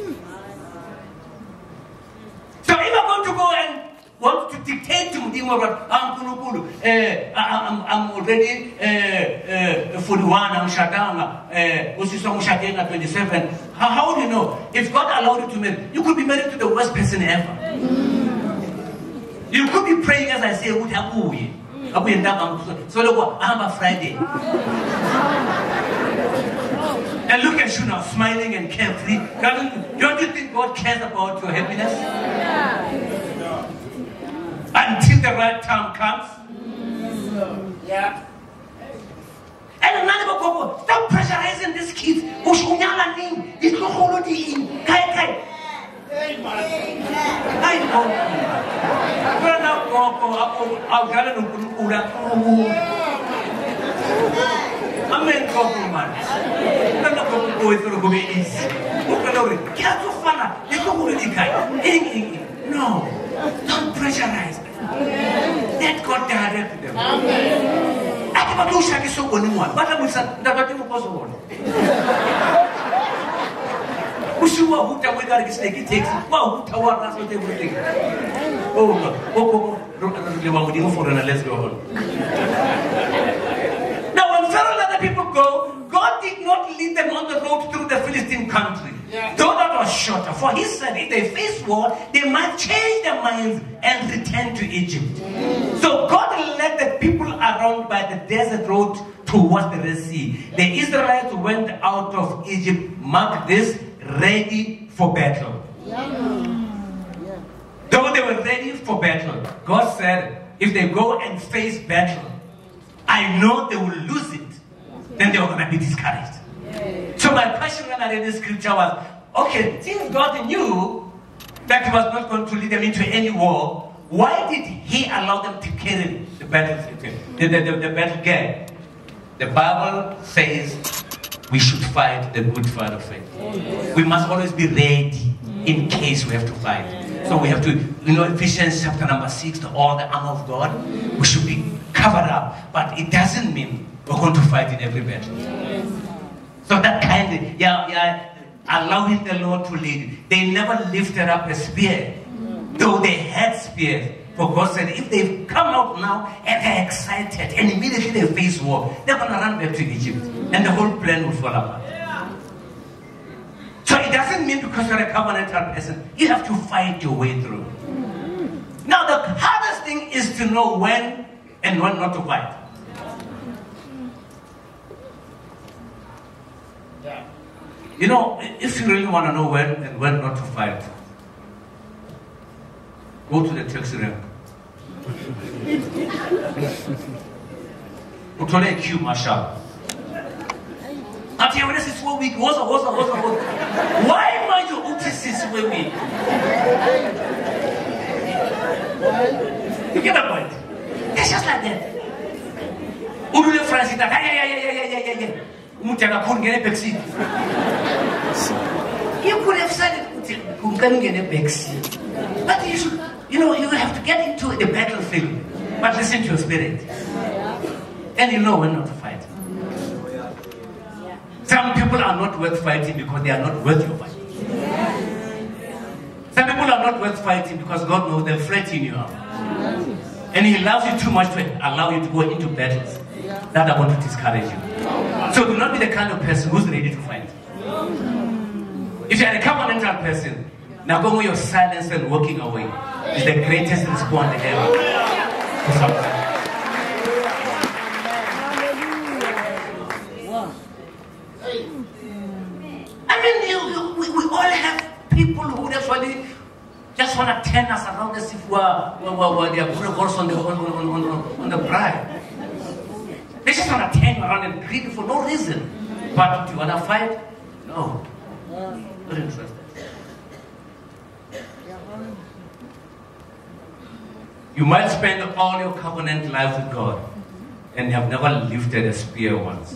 So if I'm going to go and want to dictate to me, I'm Kulukulu, I'm already forty-one, I'm Shadanga, Usisong Shadanga twenty-seven. How do you know? If God allowed you to marry, you could be married to the worst person ever. You could be praying, as I say, would have we? I will end up, so look, I'm a Friday. And look at you now, smiling and carefree. Don't you think God cares about your happiness? Until the right time comes. Mm. Yeah. And another people, stop pressurizing these kids. It's not holiday in. Kai Kai. I know. I'll get a I'm in government. I'm not going to go through the way it is. Get out of fun. already got. No. Don't pressurize them. Let God direct them. Amen. Now, when Pharaoh let the people go, God did not lead them on the road through the Philistine country. Yeah. Though that was shorter, for he said, if they face war, they might change their minds and return to Egypt. Mm. So God led the people around by the desert road towards the Red Sea. The Israelites went out of Egypt, mark this, ready for battle. Yeah. Yeah. Though they were ready for battle, God said, if they go and face battle, I know they will lose it. Then they were going to be discouraged. So my question when I read this scripture was, okay, since God knew that he was not going to lead them into any war, why did he allow them to carry the battle the, the, the, the battle gear? The Bible says we should fight the good fight of faith. We must always be ready in case we have to fight. So we have to, you know, Ephesians chapter number six, the all the armor of God, we should be covered up. But it doesn't mean we're going to fight in every battle. So that kind of, yeah, yeah, allowing the Lord to lead. They never lifted up a spear, though they had spears. For God said, if they come out now and they're excited and immediately they face war, they're going to run back to Egypt. And the whole plan will fall apart. Yeah. So it doesn't mean because you're a covenantal person, you have to fight your way through. Now the hardest thing is to know when and when not to fight. You know, if you really want to know when and when not to fight, go to the taxi rank. Why might you notice this with me? You get the point? It's just like that. Udule Francis, yeah, yeah, yeah, yeah, yeah, yeah, yeah. You could have said it, but you should, you know, you have to get into the battlefield, but listen to your spirit, and you know when not to fight. Some people are not worth fighting because they are not worth your fight. Some people are not worth fighting because God knows they're fretting you out, and He loves you too much to allow you to go into battles that are going to discourage you. So do not be the kind of person who's ready to fight. If you are a covenantal person, now go with your silence and walking away is the greatest response ever. I mean, you, you, we, we all have people who actually just want to turn us around as if we are, we are, we are, they are putting horse on the, on, on, on, on the bride. They just want to turn around and greet you for no reason. But do you want to fight? No. Not interested. You might spend all your covenant life with God and have never lifted a spear once.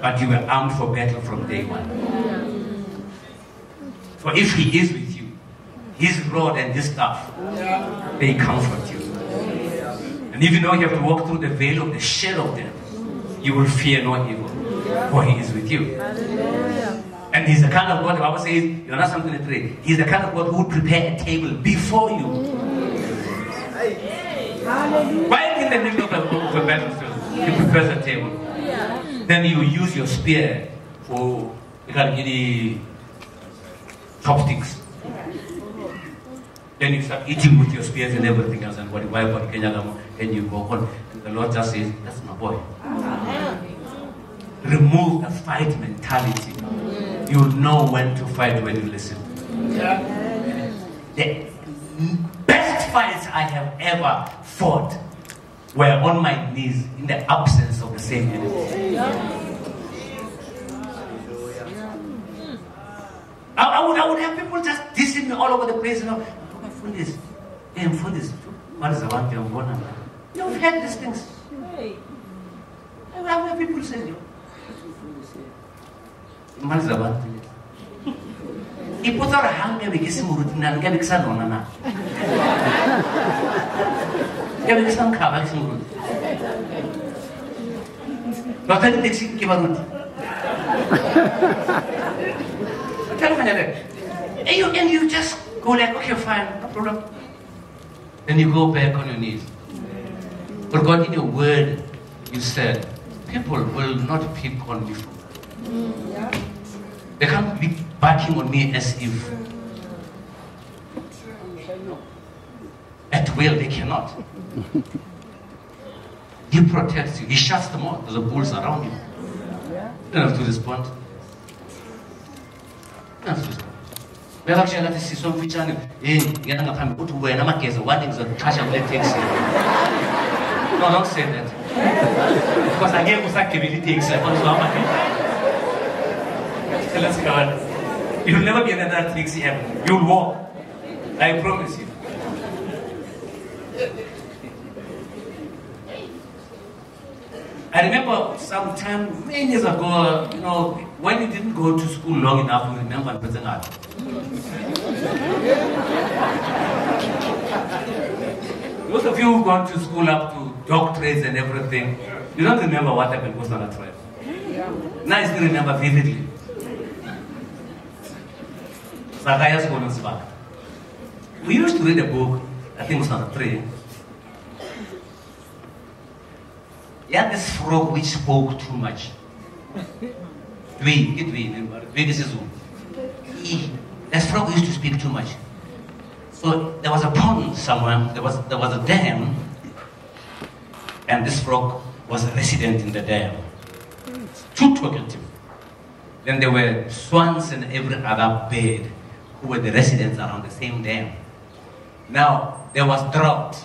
But you were armed for battle from day one. For if He is with you, His rod and His staff, they comfort you. And if you know you have to walk through the veil of the shadow of death, you will fear no evil, for He is with you. And He's the kind of God, the Bible says, you're not something to pray. He's the kind of God who would prepare a table before you. Right in the middle of a battlefield, He prepares a table. Then you use your spear for, you gotta get the chopsticks. Then you start eating with your spears and everything else, and what you wipe out, and you go on. And the Lord just says, that's my boy. Remove the fight mentality. You know when to fight when you listen. The best fights I have ever fought were on my knees in the absence of the same enemy. I, I, would, I would have people just dissing me all over the place, you know. For this, and for this, what is the one thing I'm going to do? You've heard these things. I would have people say, what is the one thing? ipotsa re hang ke be ke se morutinan ke be ke sa lona na. Ke be ke sa nkaba ke se moruti. Ba tla di tsi ke ba ruti. Ke re nne. And you, and you just go like, okay, fine, no problem. Then you go back on your knees. But God, in your word, you said, people will not pick on me. They can't be barking on me as if. At will, they cannot. He protects you. He shuts them off. There's a bulls around you. You don't have to respond. You don't have to respond. We have actually got to see some feature. Hey, you're not going to put away. I'm not going to one thing's a trash and let takes. No, don't say that. Because I gave us that really takes. I want to have tell us, God, you'll never be another Trixie ever. You'll walk. I promise you. I remember some time many years ago, you know, when you didn't go to school long enough, you remember in Brazil. Most of you who've gone to school up to doctorates and everything, you don't remember what happened in Boston twelve. Now you still remember vividly. We used to read a book, I think it was number three. Yeah, this frog which spoke too much. We, get we, we this is This frog used to speak too much. So there was a pond somewhere, there was, there was a dam, and this frog was a resident in the dam. Too talkative. Then there were swans and every other bird who were the residents around the same dam. Now, there was drought.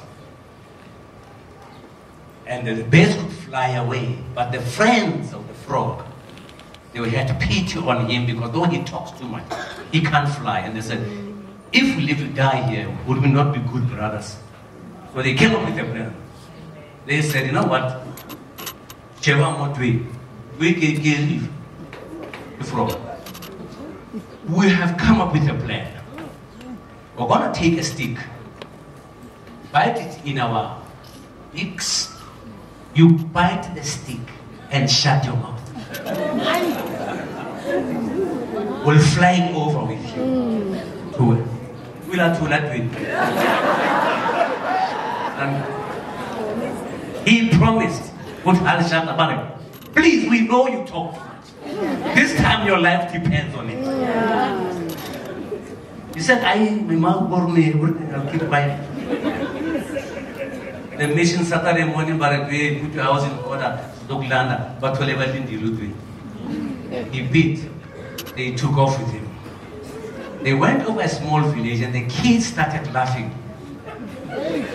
And the birds could fly away, but the friends of the frog, they had pity on him because though he talks too much, he can't fly. And they said, if we live to die here, would we not be good brothers? So they came up with a plan. They said, you know what? We have come up with a plan. We're going to take a stick, bite it in our beaks. You bite the stick and shut your mouth. We'll fly over with you. Two. We'll have to let you. And he promised, please, we know you talk too much. This time your life depends on it. He said, I, my mom born me, I'll keep quiet. The mission Saturday morning, but we put your house in order. Doglanda, but whatever didn't he beat. They took off with him. They went over a small village, and the kids started laughing. And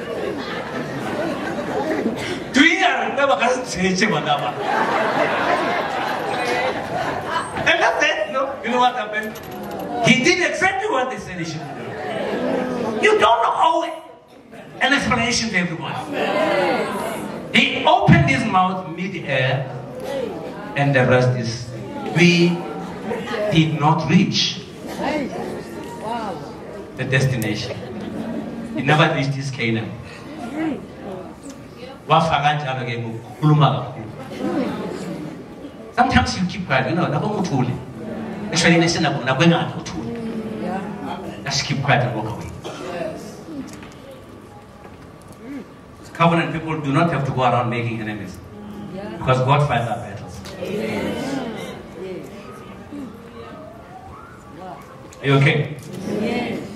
that's it. No, you know what happened? He did exactly what they said he should do. You don't owe an explanation to everyone. Amen. He opened his mouth mid-air, and the rest is we did not reach the destination. He never reached his Canaan. Sometimes you keep quiet, you know, just keep quiet and walk away. Covenant people do not have to go around making enemies. Yeah. Because God fights our battles. Yes. Yes. Are you okay? Yes.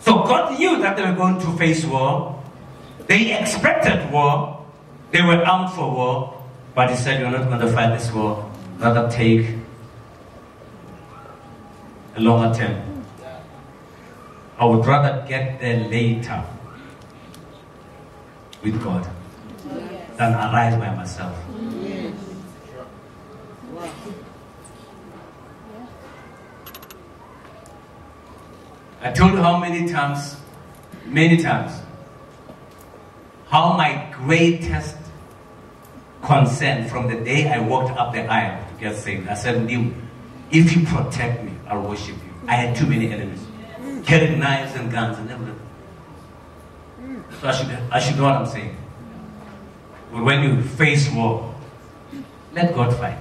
So God knew that they were going to face war. They expected war. They were armed for war. But He said, you're not going to fight this war. Rather take a longer term. I would rather get there later with God yes. than arrive by myself. Yes. I told you how many times, many times, how my greatest concern from the day I walked up the aisle He was saying, I said, New, if you protect me, I'll worship you. I had too many enemies. Carried knives and guns and everything. So I should, I should know what I'm saying. But when you face war, let God fight.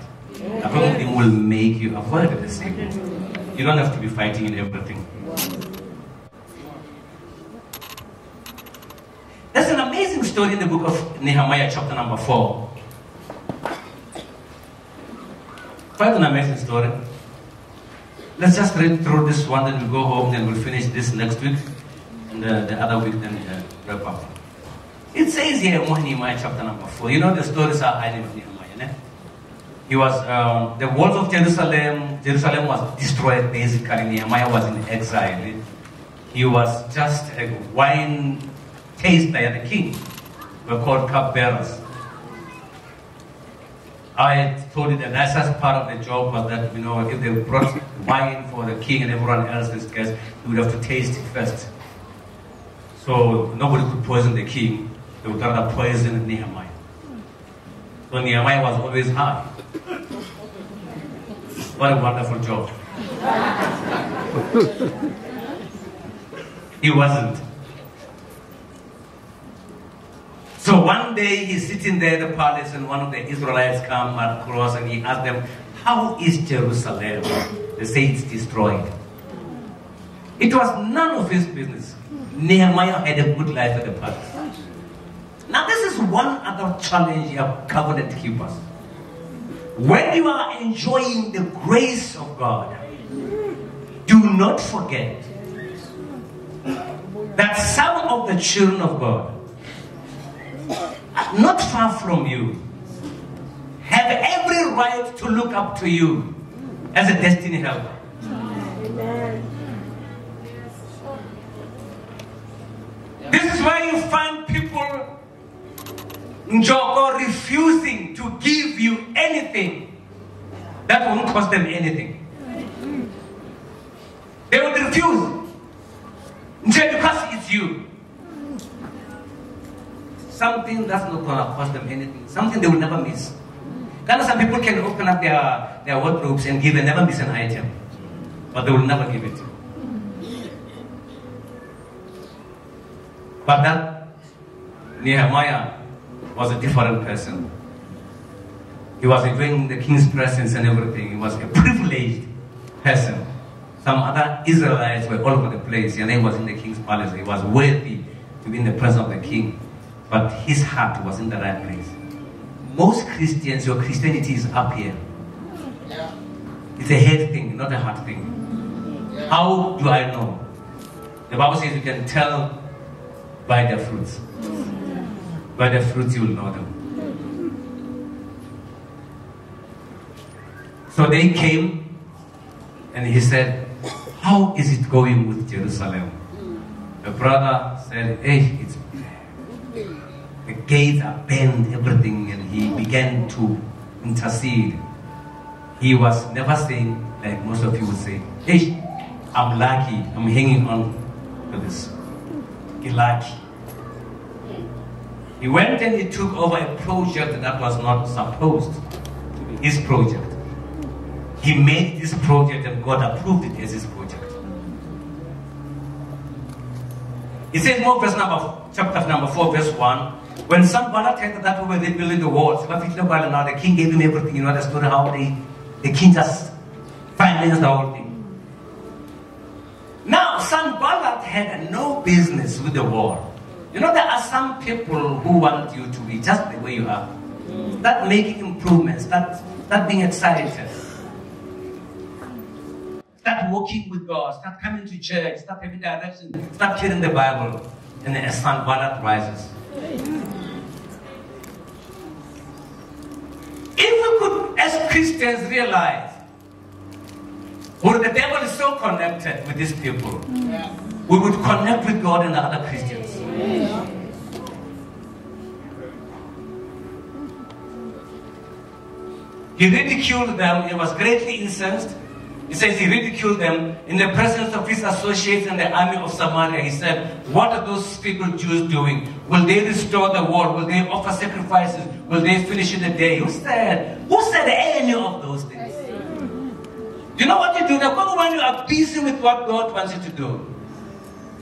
Everything will make you avoid the mistake. You don't have to be fighting in everything. There's an amazing story in the book of Nehemiah, chapter number four. Quite an amazing story. Let's just read through this one, then we'll go home, then we'll finish this next week, and uh, the other week, then uh, wrap up. It says here in Nehemiah, chapter number four. You know the stories are hiding in Nehemiah, né? He was, um, the walls of Jerusalem, Jerusalem was destroyed basically. Nehemiah was in exile. He was just a wine taster and a king. We were called cupbearers. I told you the nicest part of the job was that, you know, if they brought wine for the king and everyone else, this guest, you would have to taste it first. So nobody could poison the king. They would rather poison Nehemiah. So Nehemiah was always high. What a wonderful job. He wasn't. So one day he's sitting there in the palace and one of the Israelites come across and he asked them, how is Jerusalem? They say it's destroyed. It was none of his business. Nehemiah had a good life at the palace. Now this is one other challenge of covenant keepers. When you are enjoying the grace of God, do not forget that some of the children of God, not far from you, have every right to look up to you as a destiny helper. This is where you find people Njoko refusing to give you anything that won't cost them anything. They would refuse because it's you. Something that's not going to cost them anything. Something they will never miss. Kind of some people can open up their, their wardrobes and give and never miss an item. But they will never give it. But that Nehemiah was a different person. He was enjoying the king's presence and everything. He was a privileged person. Some other Israelites were all over the place, and he was in the king's palace. He was worthy to be in the presence of the king, but his heart was in the right place. Most Christians, your Christianity is up here. Yeah. It's a head thing, not a heart thing. Yeah. How do I know? The Bible says you can tell by their fruits. By the fruits you will know them. So they came and he said, how is it going with Jerusalem? The brother said, hey, it's the gates are bent, everything, and he began to intercede. He was never saying, like most of you would say, hey, I'm lucky, I'm hanging on to this. Lucky. He went and he took over a project that was not supposed to be his project. He made this project and God approved it as his project. It says more verse number, chapter number four, verse one. When Sanballat heard that we were rebuilding the walls, now the king gave him everything. You know the story how the, the king just financed the whole thing. Now Sanballat had no business with the wall. You know, there are some people who want you to be just the way you are. Start making improvements, start, start being excited. Start walking with God, start coming to church, start having direction, start hearing the Bible. And then a Sanballat rises. If we could, as Christians, realize, well, the devil is so connected with these people, yes, we would connect with God and the other Christians. He ridiculed them, he was greatly incensed, It says he ridiculed them in the presence of his associates and the army of Samaria. He said, what are those people Jews doing? Will they restore the wall? Will they offer sacrifices? Will they finish in the day? Who said? Who said any of those things? You know what you do? They're going to want you are busy with what God wants you to do.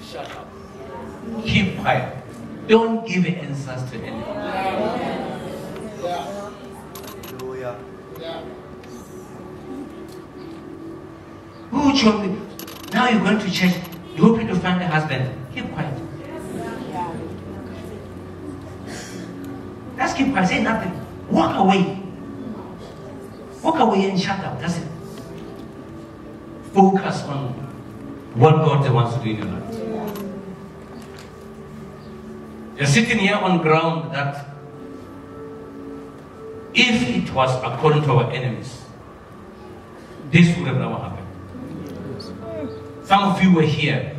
Shut up. Keep quiet. Don't give answers to anyone. Yeah. Hallelujah. Yeah. Who chose? Now you're going to church. You're hoping to find a husband. Keep quiet. Let's keep quiet. Say nothing. Walk away. Walk away and shut up. That's it. Focus on what God wants to do in your life. You're sitting here on ground that if it was according to our enemies, this would have never happened. Some of you were here.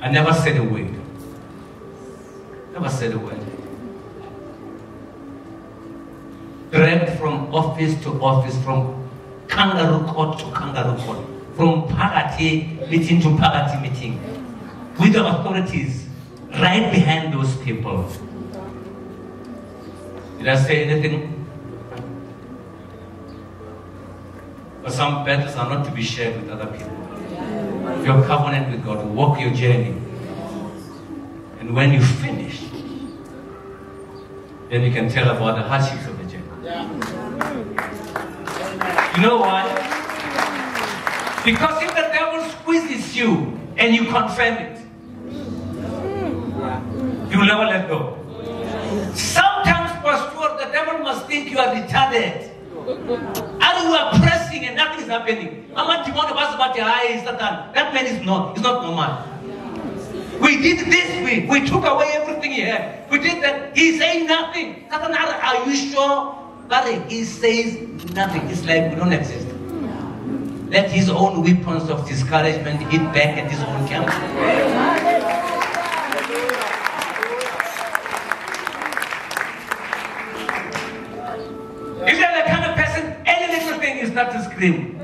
I never said a word. Never said a word. Dragged from office to office, from kangaroo court to kangaroo court, from party meeting to party meeting, with the authorities right behind those people. Did I say anything? But some battles are not to be shared with other people. Your covenant with God, walk your journey. And when you finish, then you can tell about the hardships of the journey. Yeah. You know why? Because if the devil squeezes you and you confirm it, you will never let go. Sometimes, pastor, the devil must think you are retarded. And you are pressing and nothing is happening. I want you to pass about your eyes. That man is not, it's not normal. We did this week. We took away everything he had. We did that. He's saying nothing. Are you sure? But he says nothing. It's like we don't exist. Let his own weapons of discouragement hit back at his own camp. If you're the kind of person, any little thing is not to scream.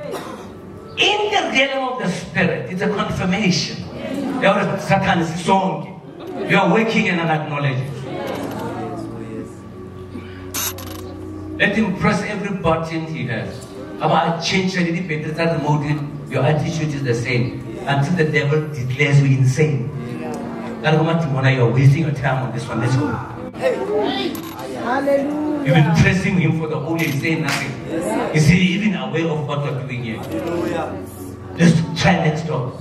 In the realm of the spirit, it's a confirmation. There are Satan's song. You are waking and unacknowledged. Let him press every button he has. About change a little bit, that remote, your attitude is the same until the devil declares you insane. You are wasting your time on this one. Let's go. Hallelujah. You've been pressing him for the whole day, he's saying nothing. Yes. Is he even aware of what you're doing here? Hallelujah. Let's try next door.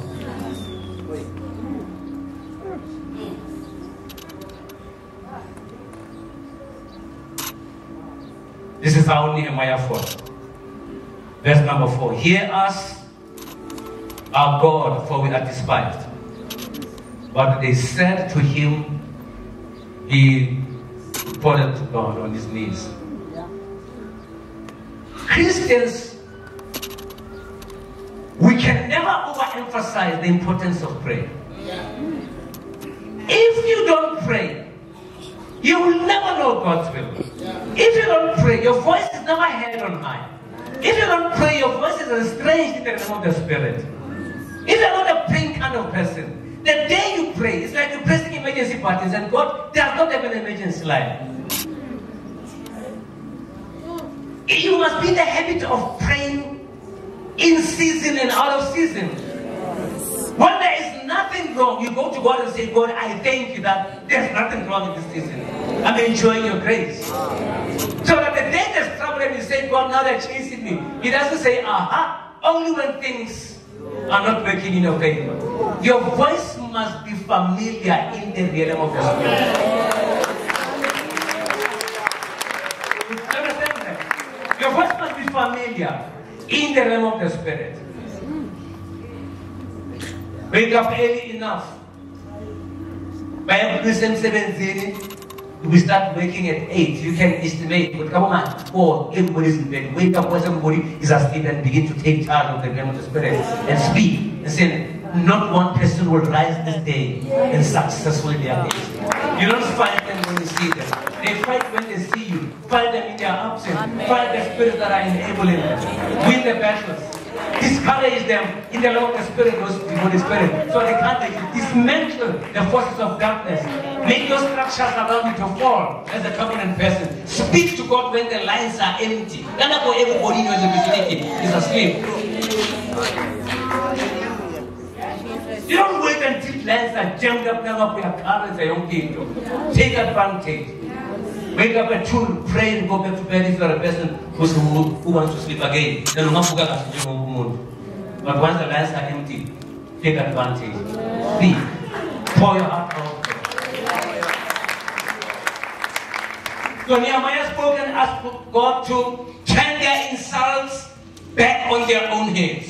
This is how Nehemiah fought. Verse number four. Hear us, our God, for we are despised. But they said to him, he pointed to God on his knees. Yeah. Christians, we can never overemphasize the importance of prayer. Yeah. If you don't pray, you will never know God's will. Yeah. If you don't pray, your voice is never heard on high. If you don't pray, your voice is estranged in the realm of the spirit. If you're not a praying kind of person, the day you pray, it's like you're pressing emergency buttons, and God does not have an emergency line. You must be in the habit of praying in season and out of season. When there is nothing wrong, you go to God and say, God, I thank you that there's nothing wrong in this season. I'm enjoying your grace. So that the day there's trouble and you say, God, now they're chasing me, He doesn't say, aha, only when things are not working in your favor. Your voice must be familiar in the realm of the spirit. You understand that? Your voice must be familiar in the realm of the spirit. Wake up early enough. By we start waking at eight. You can estimate, but come on, four, everybody's in bed. Wake up once everybody is asleep and begin to take charge of the realm of the spirit and speak and say, not one person will rise this day and successfully their days. You don't fight them when you see them. They fight when they see you. Fight them in their absence. Fight the spirits that are enabling them. Win the battles. discourage them in the Lord. The Spirit goes to the Holy Spirit. So they can't dismantle the forces of darkness. Make your structures around you to fall as a covenant person. Speak to God when the lines are empty. And not for everybody knows the vicinity is asleep. You don't wait until lines are jammed up now for your car as a young people. Take advantage. Wake up at two, pray and go back to bed if you are a person who's, who, who wants to sleep again. But once the lines are empty, take advantage. Speak. Pour your heart out. So Nehemiah spoke and asked God to turn their insults back on their own heads.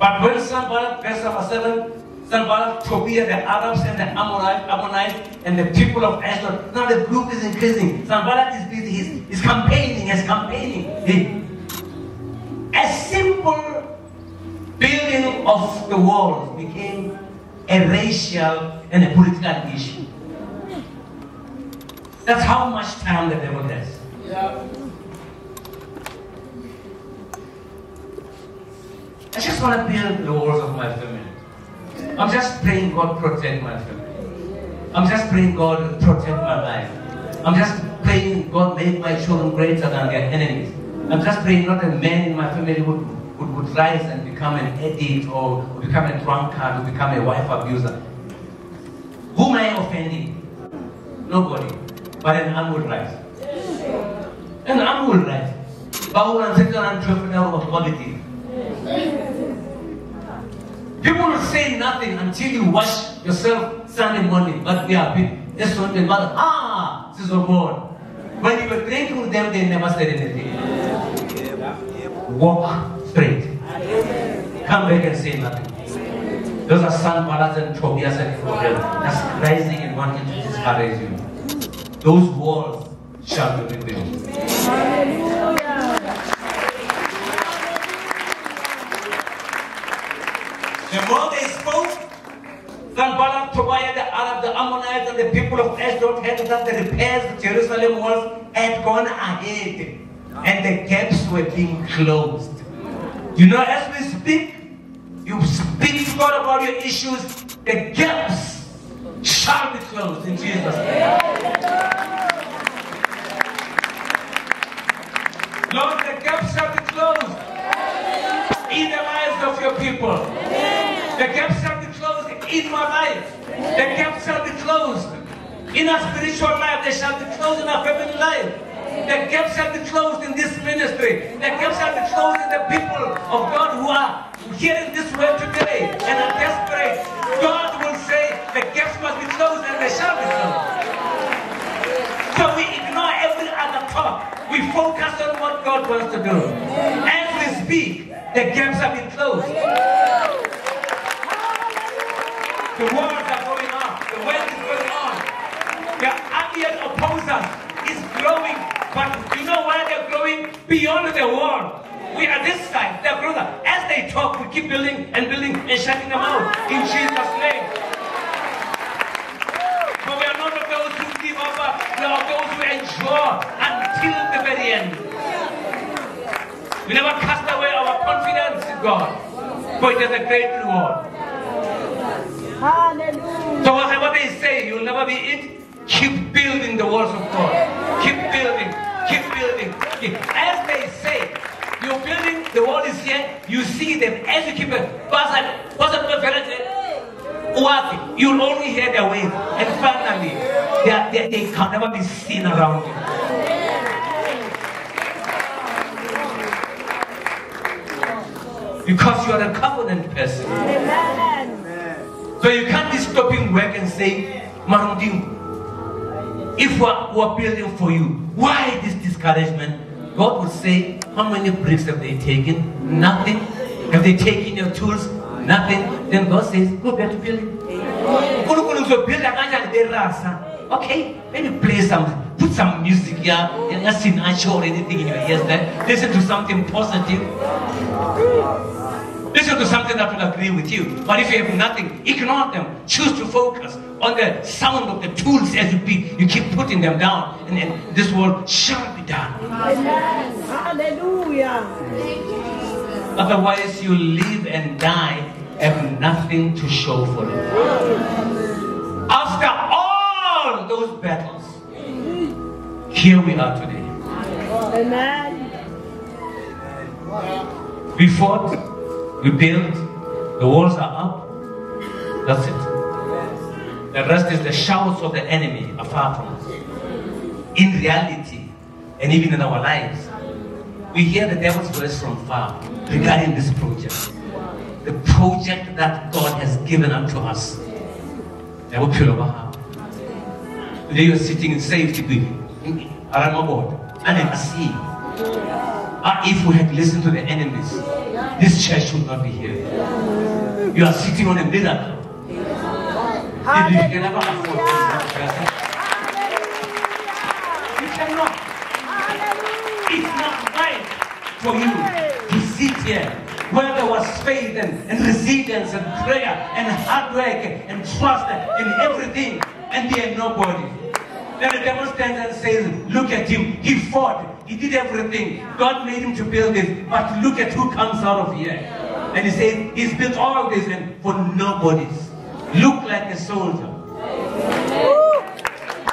But when Sanballat, verse number seven, Sanballat, Tobiah, the Arabs and the Ammonites, Ammonites and the people of Ashdod, now the group is increasing. Sanballat is busy, he's, he's campaigning, he's campaigning. He, a simple building of the walls became a racial and a political issue. That's how much time the devil has. Yeah. I just want to build the walls of my family. I'm just praying God protect my family. I'm just praying God protect my life. I'm just praying God make my children greater than their enemies. I'm just praying not a man in my family would, would, would rise and become an addict or become a drunkard or become a wife abuser. Who am I offending? Nobody. But an arm will rise. An arm will rise. But I'm taking an entrepreneur of quality. People will say nothing until you wash yourself Sunday morning, but they are big. That's what they matter. Ah, this is a born. When you were drinking with them, they never said anything. Walk straight. Come back and say nothing. Those are Sanballat and Tobias and Israel. That's rising and wanting to discourage you. Those walls shall be rebuilt. The more they spoke, Sanballat, Tobiah, the Arab, the Ammonites, and the people of Ashdod had that the repairs to Jerusalem walls had gone ahead, and the gaps were being closed. You know, as we speak, you speak to God about your issues, the gaps shall be closed in Jesus' name. Lord, the gaps shall be closed in the lives of your people. Amen. The gaps shall be closed in my life. Amen. The gaps shall be closed in our spiritual life. They shall be closed in our family life. Amen. The gaps shall be closed in this ministry. The gaps shall be closed in the people of God who are hearing this word today and are desperate. God will say the gaps must be closed and they shall be closed. So we ignore every other talk. We focus on what God wants to do. As we speak, the gaps have been closed. The walls are going up. The world is going on. The atheist opposer is growing. But you know why they're growing? Beyond the wall. We are this side. They're growing up. As they talk, we keep building and building and shutting them out. In Jesus' name. But we are not of those who give up. We are of those who endure until the very end. We never cast away our confidence in God, for it is a great reward. Hallelujah. So whatever they say, you'll never be it. Keep building the walls of God. Keep building. Keep building. Keep. As they say, you're building, the wall is here, you see them. As you keep it, you'll only hear their wave. And finally, they, are, they, they can never be seen around you. Because you are a covenant person. Amen. So you can't be stopping work and saying, Mandim, if we are, we are building for you, why this discouragement? God would say, how many bricks have they taken? Nothing. Have they taken your tools? Nothing. Then God says, go back to building. Okay, let me play something. Put some music here, and not Sinai or anything in your ears. Then listen to something positive. Listen to something that will agree with you. But if you have nothing, ignore them. Choose to focus on the sound of the tools as you beat. You keep putting them down, and then this work shall be done. Yes. Hallelujah. Otherwise, you live and die, have nothing to show for it. After all those battles, here we are today. Amen. We fought. We build, the walls are up, that's it. The rest is the shouts of the enemy are far from us. In reality, and even in our lives, we hear the devil's voice from far regarding this project. The project that God has given unto us. Today you are sitting in safety, and see. If we had listened to the enemies, this church would not be here. You are sitting on a miracle. You can never afford this. You cannot. It's not right for you to sit here where there was faith and, and resilience and prayer and hard work and trust and everything, and there is nobody. Then the devil stands and says, look at him, he fought. He did everything. God made him to build this. But look at who comes out of here. And he says, he's built all this and for nobody's. Look like a soldier. I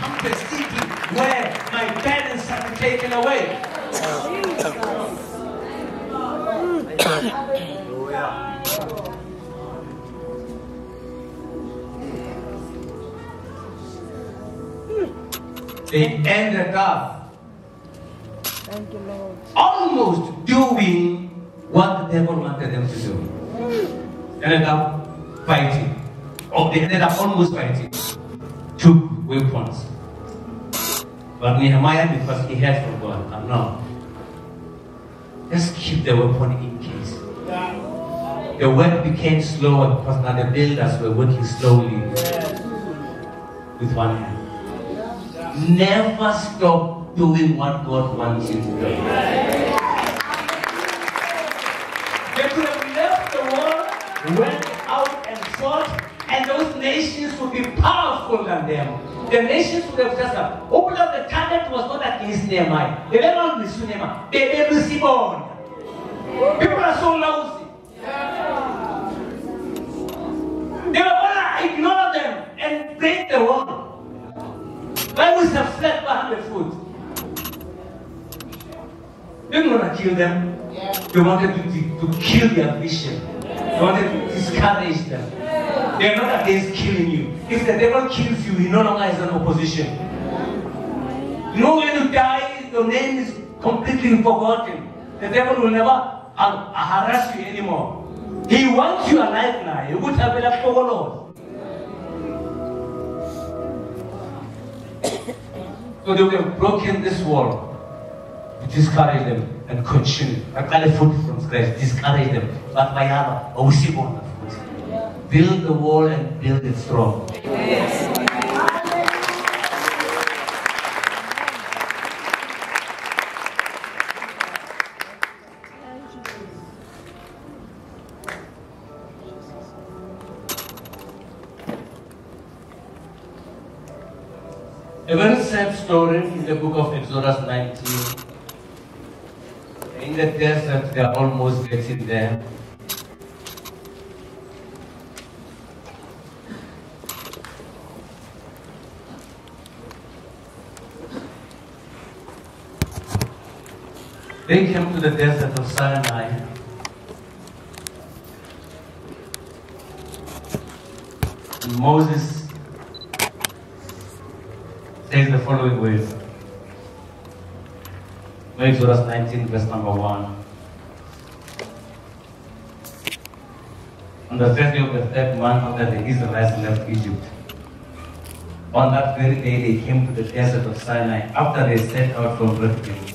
come to a city where my parents have been taken away. They ended up Thank you, Lord. Almost doing what the devil wanted them to do. They ended up fighting. Or they ended up almost fighting. Took weapons. But Nehemiah, because he heard from God, I'm not. Just keep the weapon in case. The work became slower because now the builders were working slowly with one hand. Never stop doing what God wants you to do. They could have left the world, went out and fought, and those nations would be powerful than them. The nations would have just uh, opened up. The target was not against Nehemiah. They did not receive Nehemiah. They did receive on. People are so lousy. They were going to ignore them and break the wall. Why was the flat behind the foot? They didn't want to kill them. They wanted to, to, to kill their vision. They wanted to discourage them. They are not against killing you. If the devil kills you, he no longer is an opposition. You know, when you die, your name is completely forgotten. The devil will never uh, harass you anymore. He wants you alive now. He would have been a follower. So they would have broken this wall, discourage them, and continue. I got a foot from scratch, discourage them. But my other, I will see on the foot. Build the wall and build it strong. Yes. A very sad story in the book of Exodus nineteen. In the desert, they are almost getting there. They came to the desert of Sinai. And Moses says the following words. Exodus nineteen, verse number one. On the third day of the third month after the Israelites left Egypt, on that very day they came to the desert of Sinai. After they set out from Rephaim,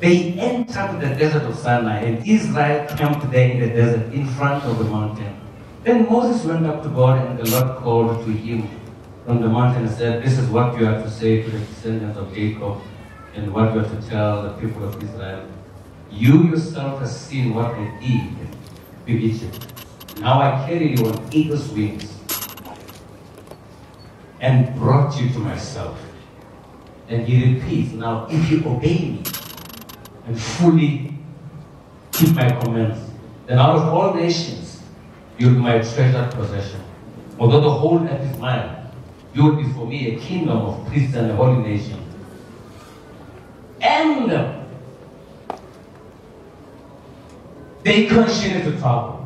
they entered the desert of Sinai, and Israel camped there in the desert in front of the mountain. Then Moses went up to God, and the Lord called to him from the mountain and said, "This is what you have to say to the descendants of Jacob and what we have to tell the people of Israel. You yourself have seen what I did with Egypt. Now I carried you on eagle's wings and brought you to myself. And he repeats, now if you obey me and fully keep my commands, then out of all nations you will be my treasured possession. Although the whole earth is mine, you will be for me a kingdom of priests and a holy nation. And they continue to travel.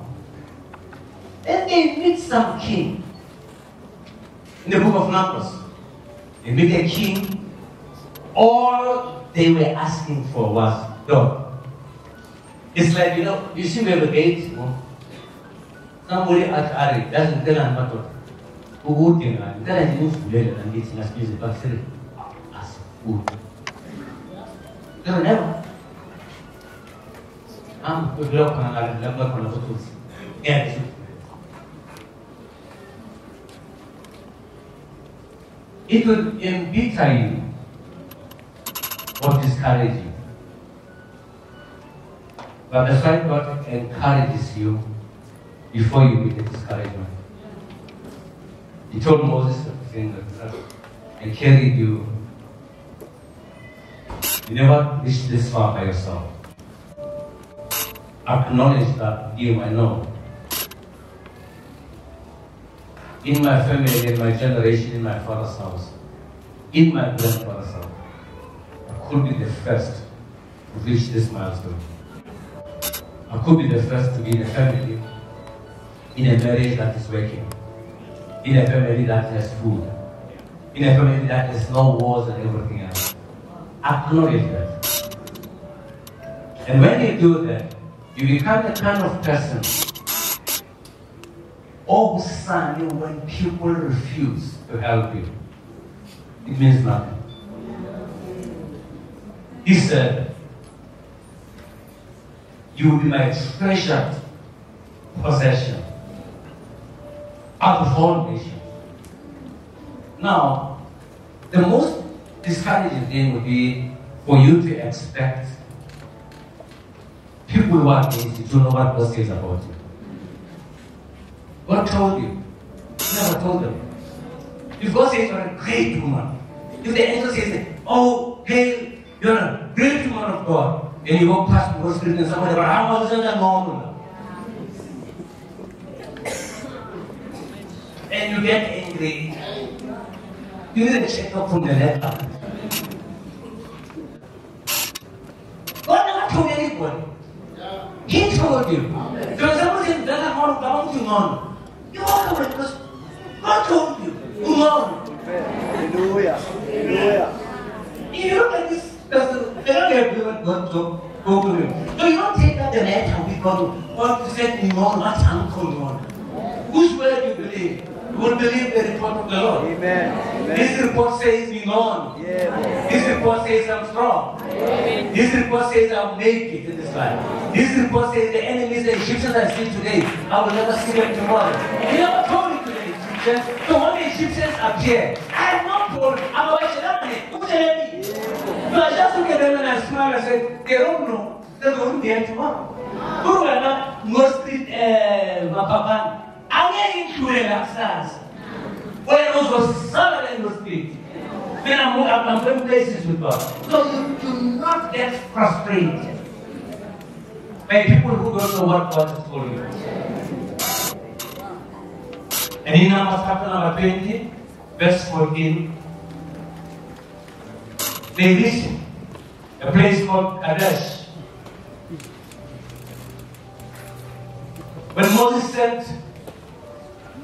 Then they meet some king. In the book of Numbers, they meet a king. All they were asking for was God. It's like, you know, you see we have a gate. No? Somebody at Ari doesn't tell him what to do. He doesn't tell him what to do. As food. They don't ever. I'm going to go to the hospital. Yeah. It will embitter you or discourage you. But that's why God encourages you before you meet the discouragement. He told Moses everything that I carried you. You never reached this far by yourself. Acknowledge that you I know. In my family, in my generation, in my father's house, in my grandfather's house, I could be the first to reach this milestone. I could be the first to be in a family, in a marriage that is working, in a family that has food, in a family that has no wars and everything else. Acknowledge that. And when you do that, you become the kind of person all of a sudden when people refuse to help you, it means nothing. He said, you will be my treasured possession out of all nations. Now, the most discouraging thing would be for you to expect people who are lazy to know what God says about you. God told you. He never told them. If God says you're a great woman, if the angel says, oh, hey, you're a great woman of God, and you walk past God's spirit and somebody, but how was it a normal? And you get angry. You need a check up from the letter. God never told anybody. He told you. There was something that I'm not counting on. You all know it because God told you. Come on. Hallelujah. Hallelujah. If you look at this person, they don't have to what God told you. So you don't take that the letter with God. God said, you know, not uncle on. Whose word you believe? You will believe the report of the Lord. Amen. This report says, you know. Yeah. This report says, I'm strong. Amen. This report says, I'll make it in this life. This report says, the enemies, the Egyptians I see today, I will never see them tomorrow. He never told me today, Egyptians. So when the Egyptians appear, I am not told, I'm a who shall I be? So I just look at them and I smile and say, they don't know, they don't be here tomorrow. Who are not mostly Mapapan? I get into the access. When I was solid in the street, then I'm, I'm going places with God. So you do not get frustrated by people who don't know what God has told you. And in Numbers chapter number twenty, verse fourteen, they reached a place called Kadesh. When Moses said,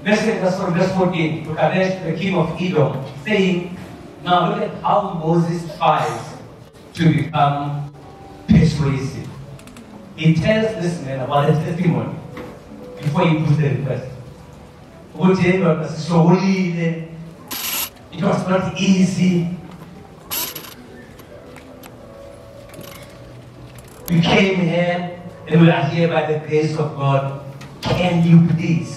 verse fourteen, to Kadesh, the king of Edom, saying, now look at how Moses tries to become persuasive. He tells this man about his testimony before he puts the request. It was not easy. We came here and we are here by the grace of God. Can you please?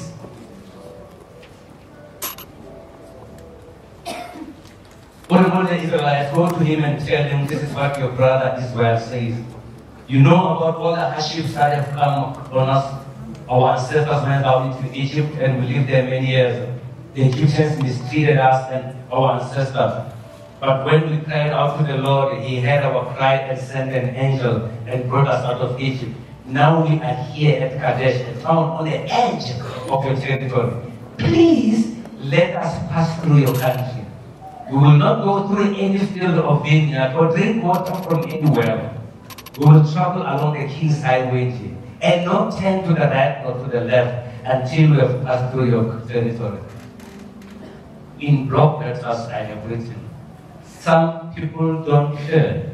What would the Israelites go to him and tell him, this is what your brother Israel says? You know about all the hardships that have come on us. Our ancestors went out into Egypt and we lived there many years. The Egyptians mistreated us and our ancestors. But when we cried out to the Lord, he heard our cry and sent an angel and brought us out of Egypt. Now we are here at Kadesh and found on the edge of your territory. Please let us pass through your country. We will not go through any field of vineyard or drink water from anywhere. We will travel along a quayside way and not turn to the right or to the left until we have passed through your territory. In block letters I have written, some people don't care.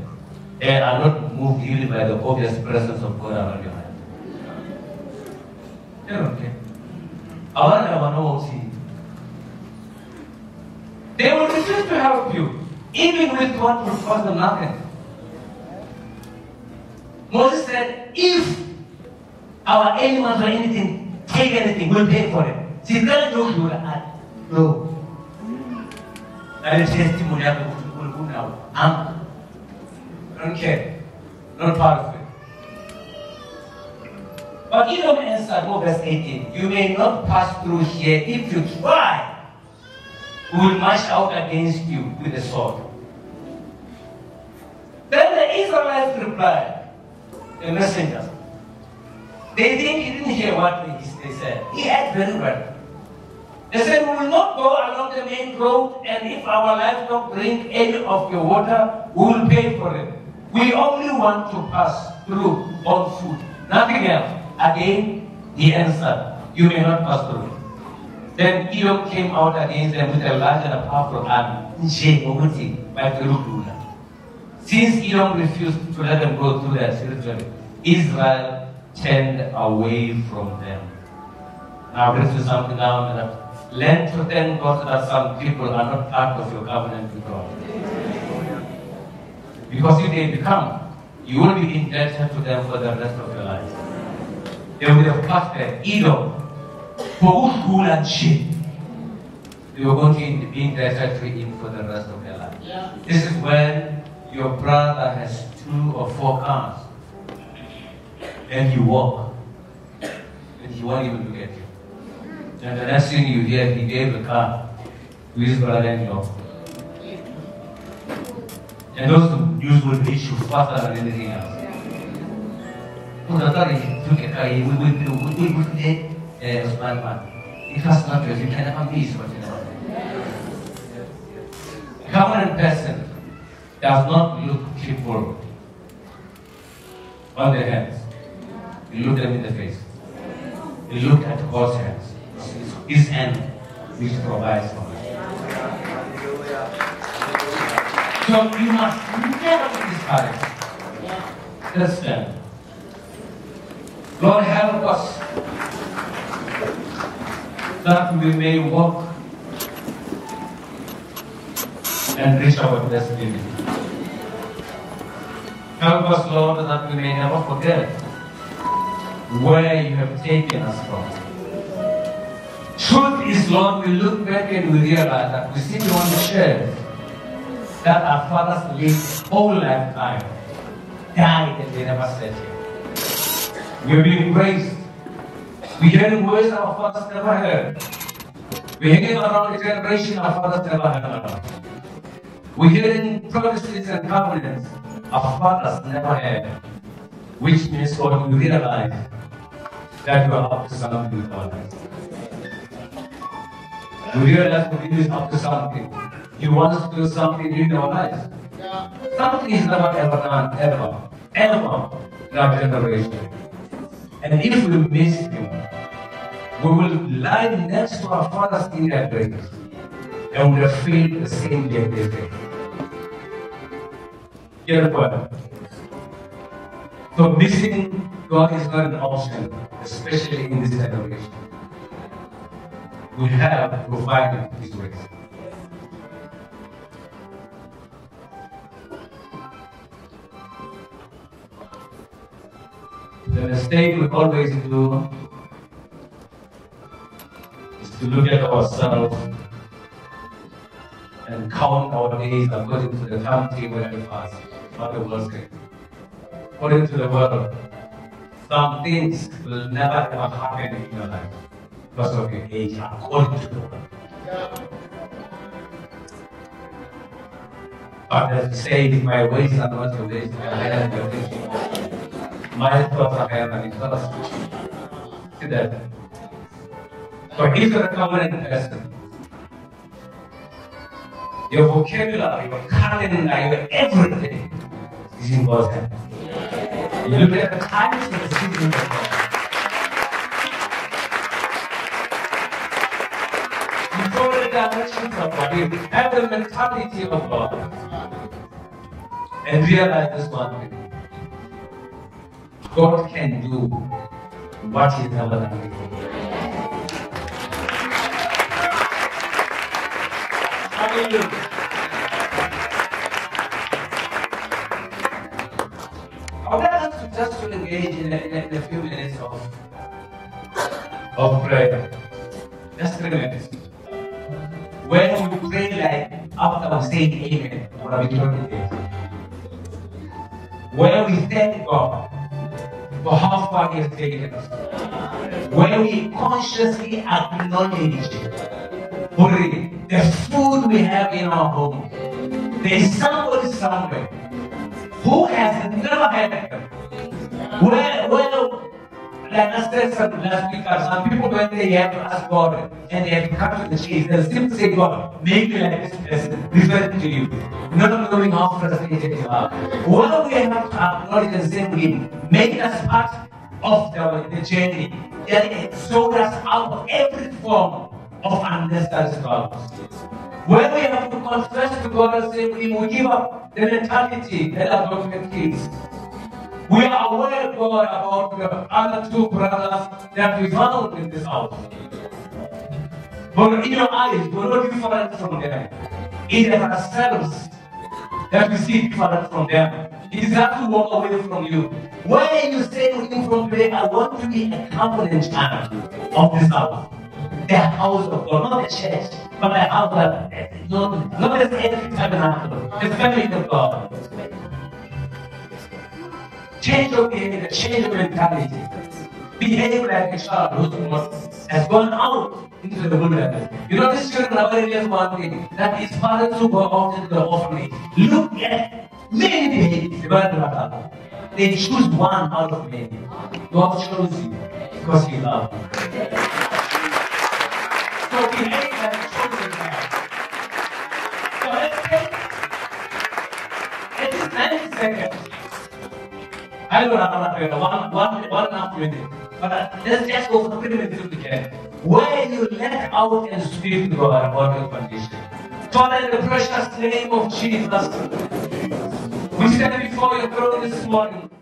They are not moved really by the obvious presence of God around your life. They don't care. They will refuse to help you, even with what will cost them nothing. Moses said, if our animals or anything, take anything, we'll pay for it. See, that joke you will add. No. That is testimony of the people who now am. I don't care. Not part of it. But Edom answered, oh, verse eighteen, you may not pass through here. If you try, we will march out against you with a sword. Then the Israelites replied, the messengers, They didn't, he didn't hear what they said. He had very well. They said, we will not go along the main road, and if our livestock drink any of your water, we will pay for it. We only want to pass through on foot, nothing else. Again, he answered, you may not pass through. Then Edom came out against them with a large and a powerful army, by Pharaoh. Since Edom refused to let them go through their territory, Israel turned away from them. Now, this is something down that learn to thank God that some people are not part of your covenant with God. Because if they become, you will be indebted to them for the rest of your life. They will have fasted, Edom, for food and sheep. You are going to be indebted to him for the rest of your life. Yeah. This is when your brother has two or four arms. And you walk, and he won't even look at you. And the next thing you hear, he gave a car to his brother-in-law. And those news will reach you faster than anything else. So the thought is, he took a car, he would be a smart man. It has not because you can never miss what you know. A common person does not look people on their hands. You look them in the face. You look at God's hands. His hand which provides for us. So you must never be discouraged. Understand. Lord, help us that we may walk and reach our destiny. Help us, Lord, that we may never forget where you have taken us from. Truth is, Lord, we look back and we realize that we sit on the shelf that our fathers lived whole lifetime, died and they never sat here. We have been raised. We hear words our fathers never heard. We hear around the generation our fathers never heard. We hear promises and covenants our fathers never heard. Which means, Lord, we realize that we are up to something with our lives. We realize that we are up to something. He wants to do something in our lives. Something is never ever done, ever, ever in our generation. And if we miss Him, we will lie next to our fathers in their graves and we will feel the same day they did. Hear the word. So missing God is not an option, especially in this generation. We have to find His ways. The mistake we always do is to look at ourselves and count our days according to the timetable of us, not the world's game. According to the world, some things will never ever happen in your life because of your age, according to the world. God has said, my ways are not your ways, my higher than your ways. My thoughts are higher than your thoughts. See that? So he's a covenant person. Your vocabulary, your calendar, your everything is in God's hands. You look at the times and the seasons of God. You follow the directions of God. You have the mentality of God. And realize this one thing. God can do what He's never done before. I would like to just to engage in a, in a few minutes of, of prayer. Just three minutes. When we pray like after saying amen, what are we talking about? When we thank God for how far He has taken us. When we consciously acknowledge the food we have in our home. There is somebody somewhere who has never had it. Where, where, like I said some last week, some people when they have to ask God and they have to come to the chase, they'll simply say, God, make me like this person, referring to you, not knowing how frustrated you are. What we have to acknowledge and say, make us part of the, the journey that sold us out of every form of unnecessary struggles. When we have to confess to God and say, we give up the mentality that I've got with kids. We are aware, God, about the other two brothers that we found in this house. But in your eyes, we're not different from them. It is ourselves that we see different from them. It is that to walk away from you. When you say to him from there, I want to be a covenant child of this house. The house of God, not the church, but the house of God. Not, not as every tabernacle, the family of God. Change your behavior, change your mentality. Behave like a child who has gone out into the wilderness. You know, these children are very just one thing, that his fathers who go out into the orphanage. Look at many babies, they choose one out of many. God chose you because He loves you. So behave like children have. So let's take it is ninety seconds. I don't have to one, one, one and a half minute. But let's just go for three minutes together. Where you let out and speak to God about your condition. Father, in the precious name of Jesus, we stand before your throne this morning.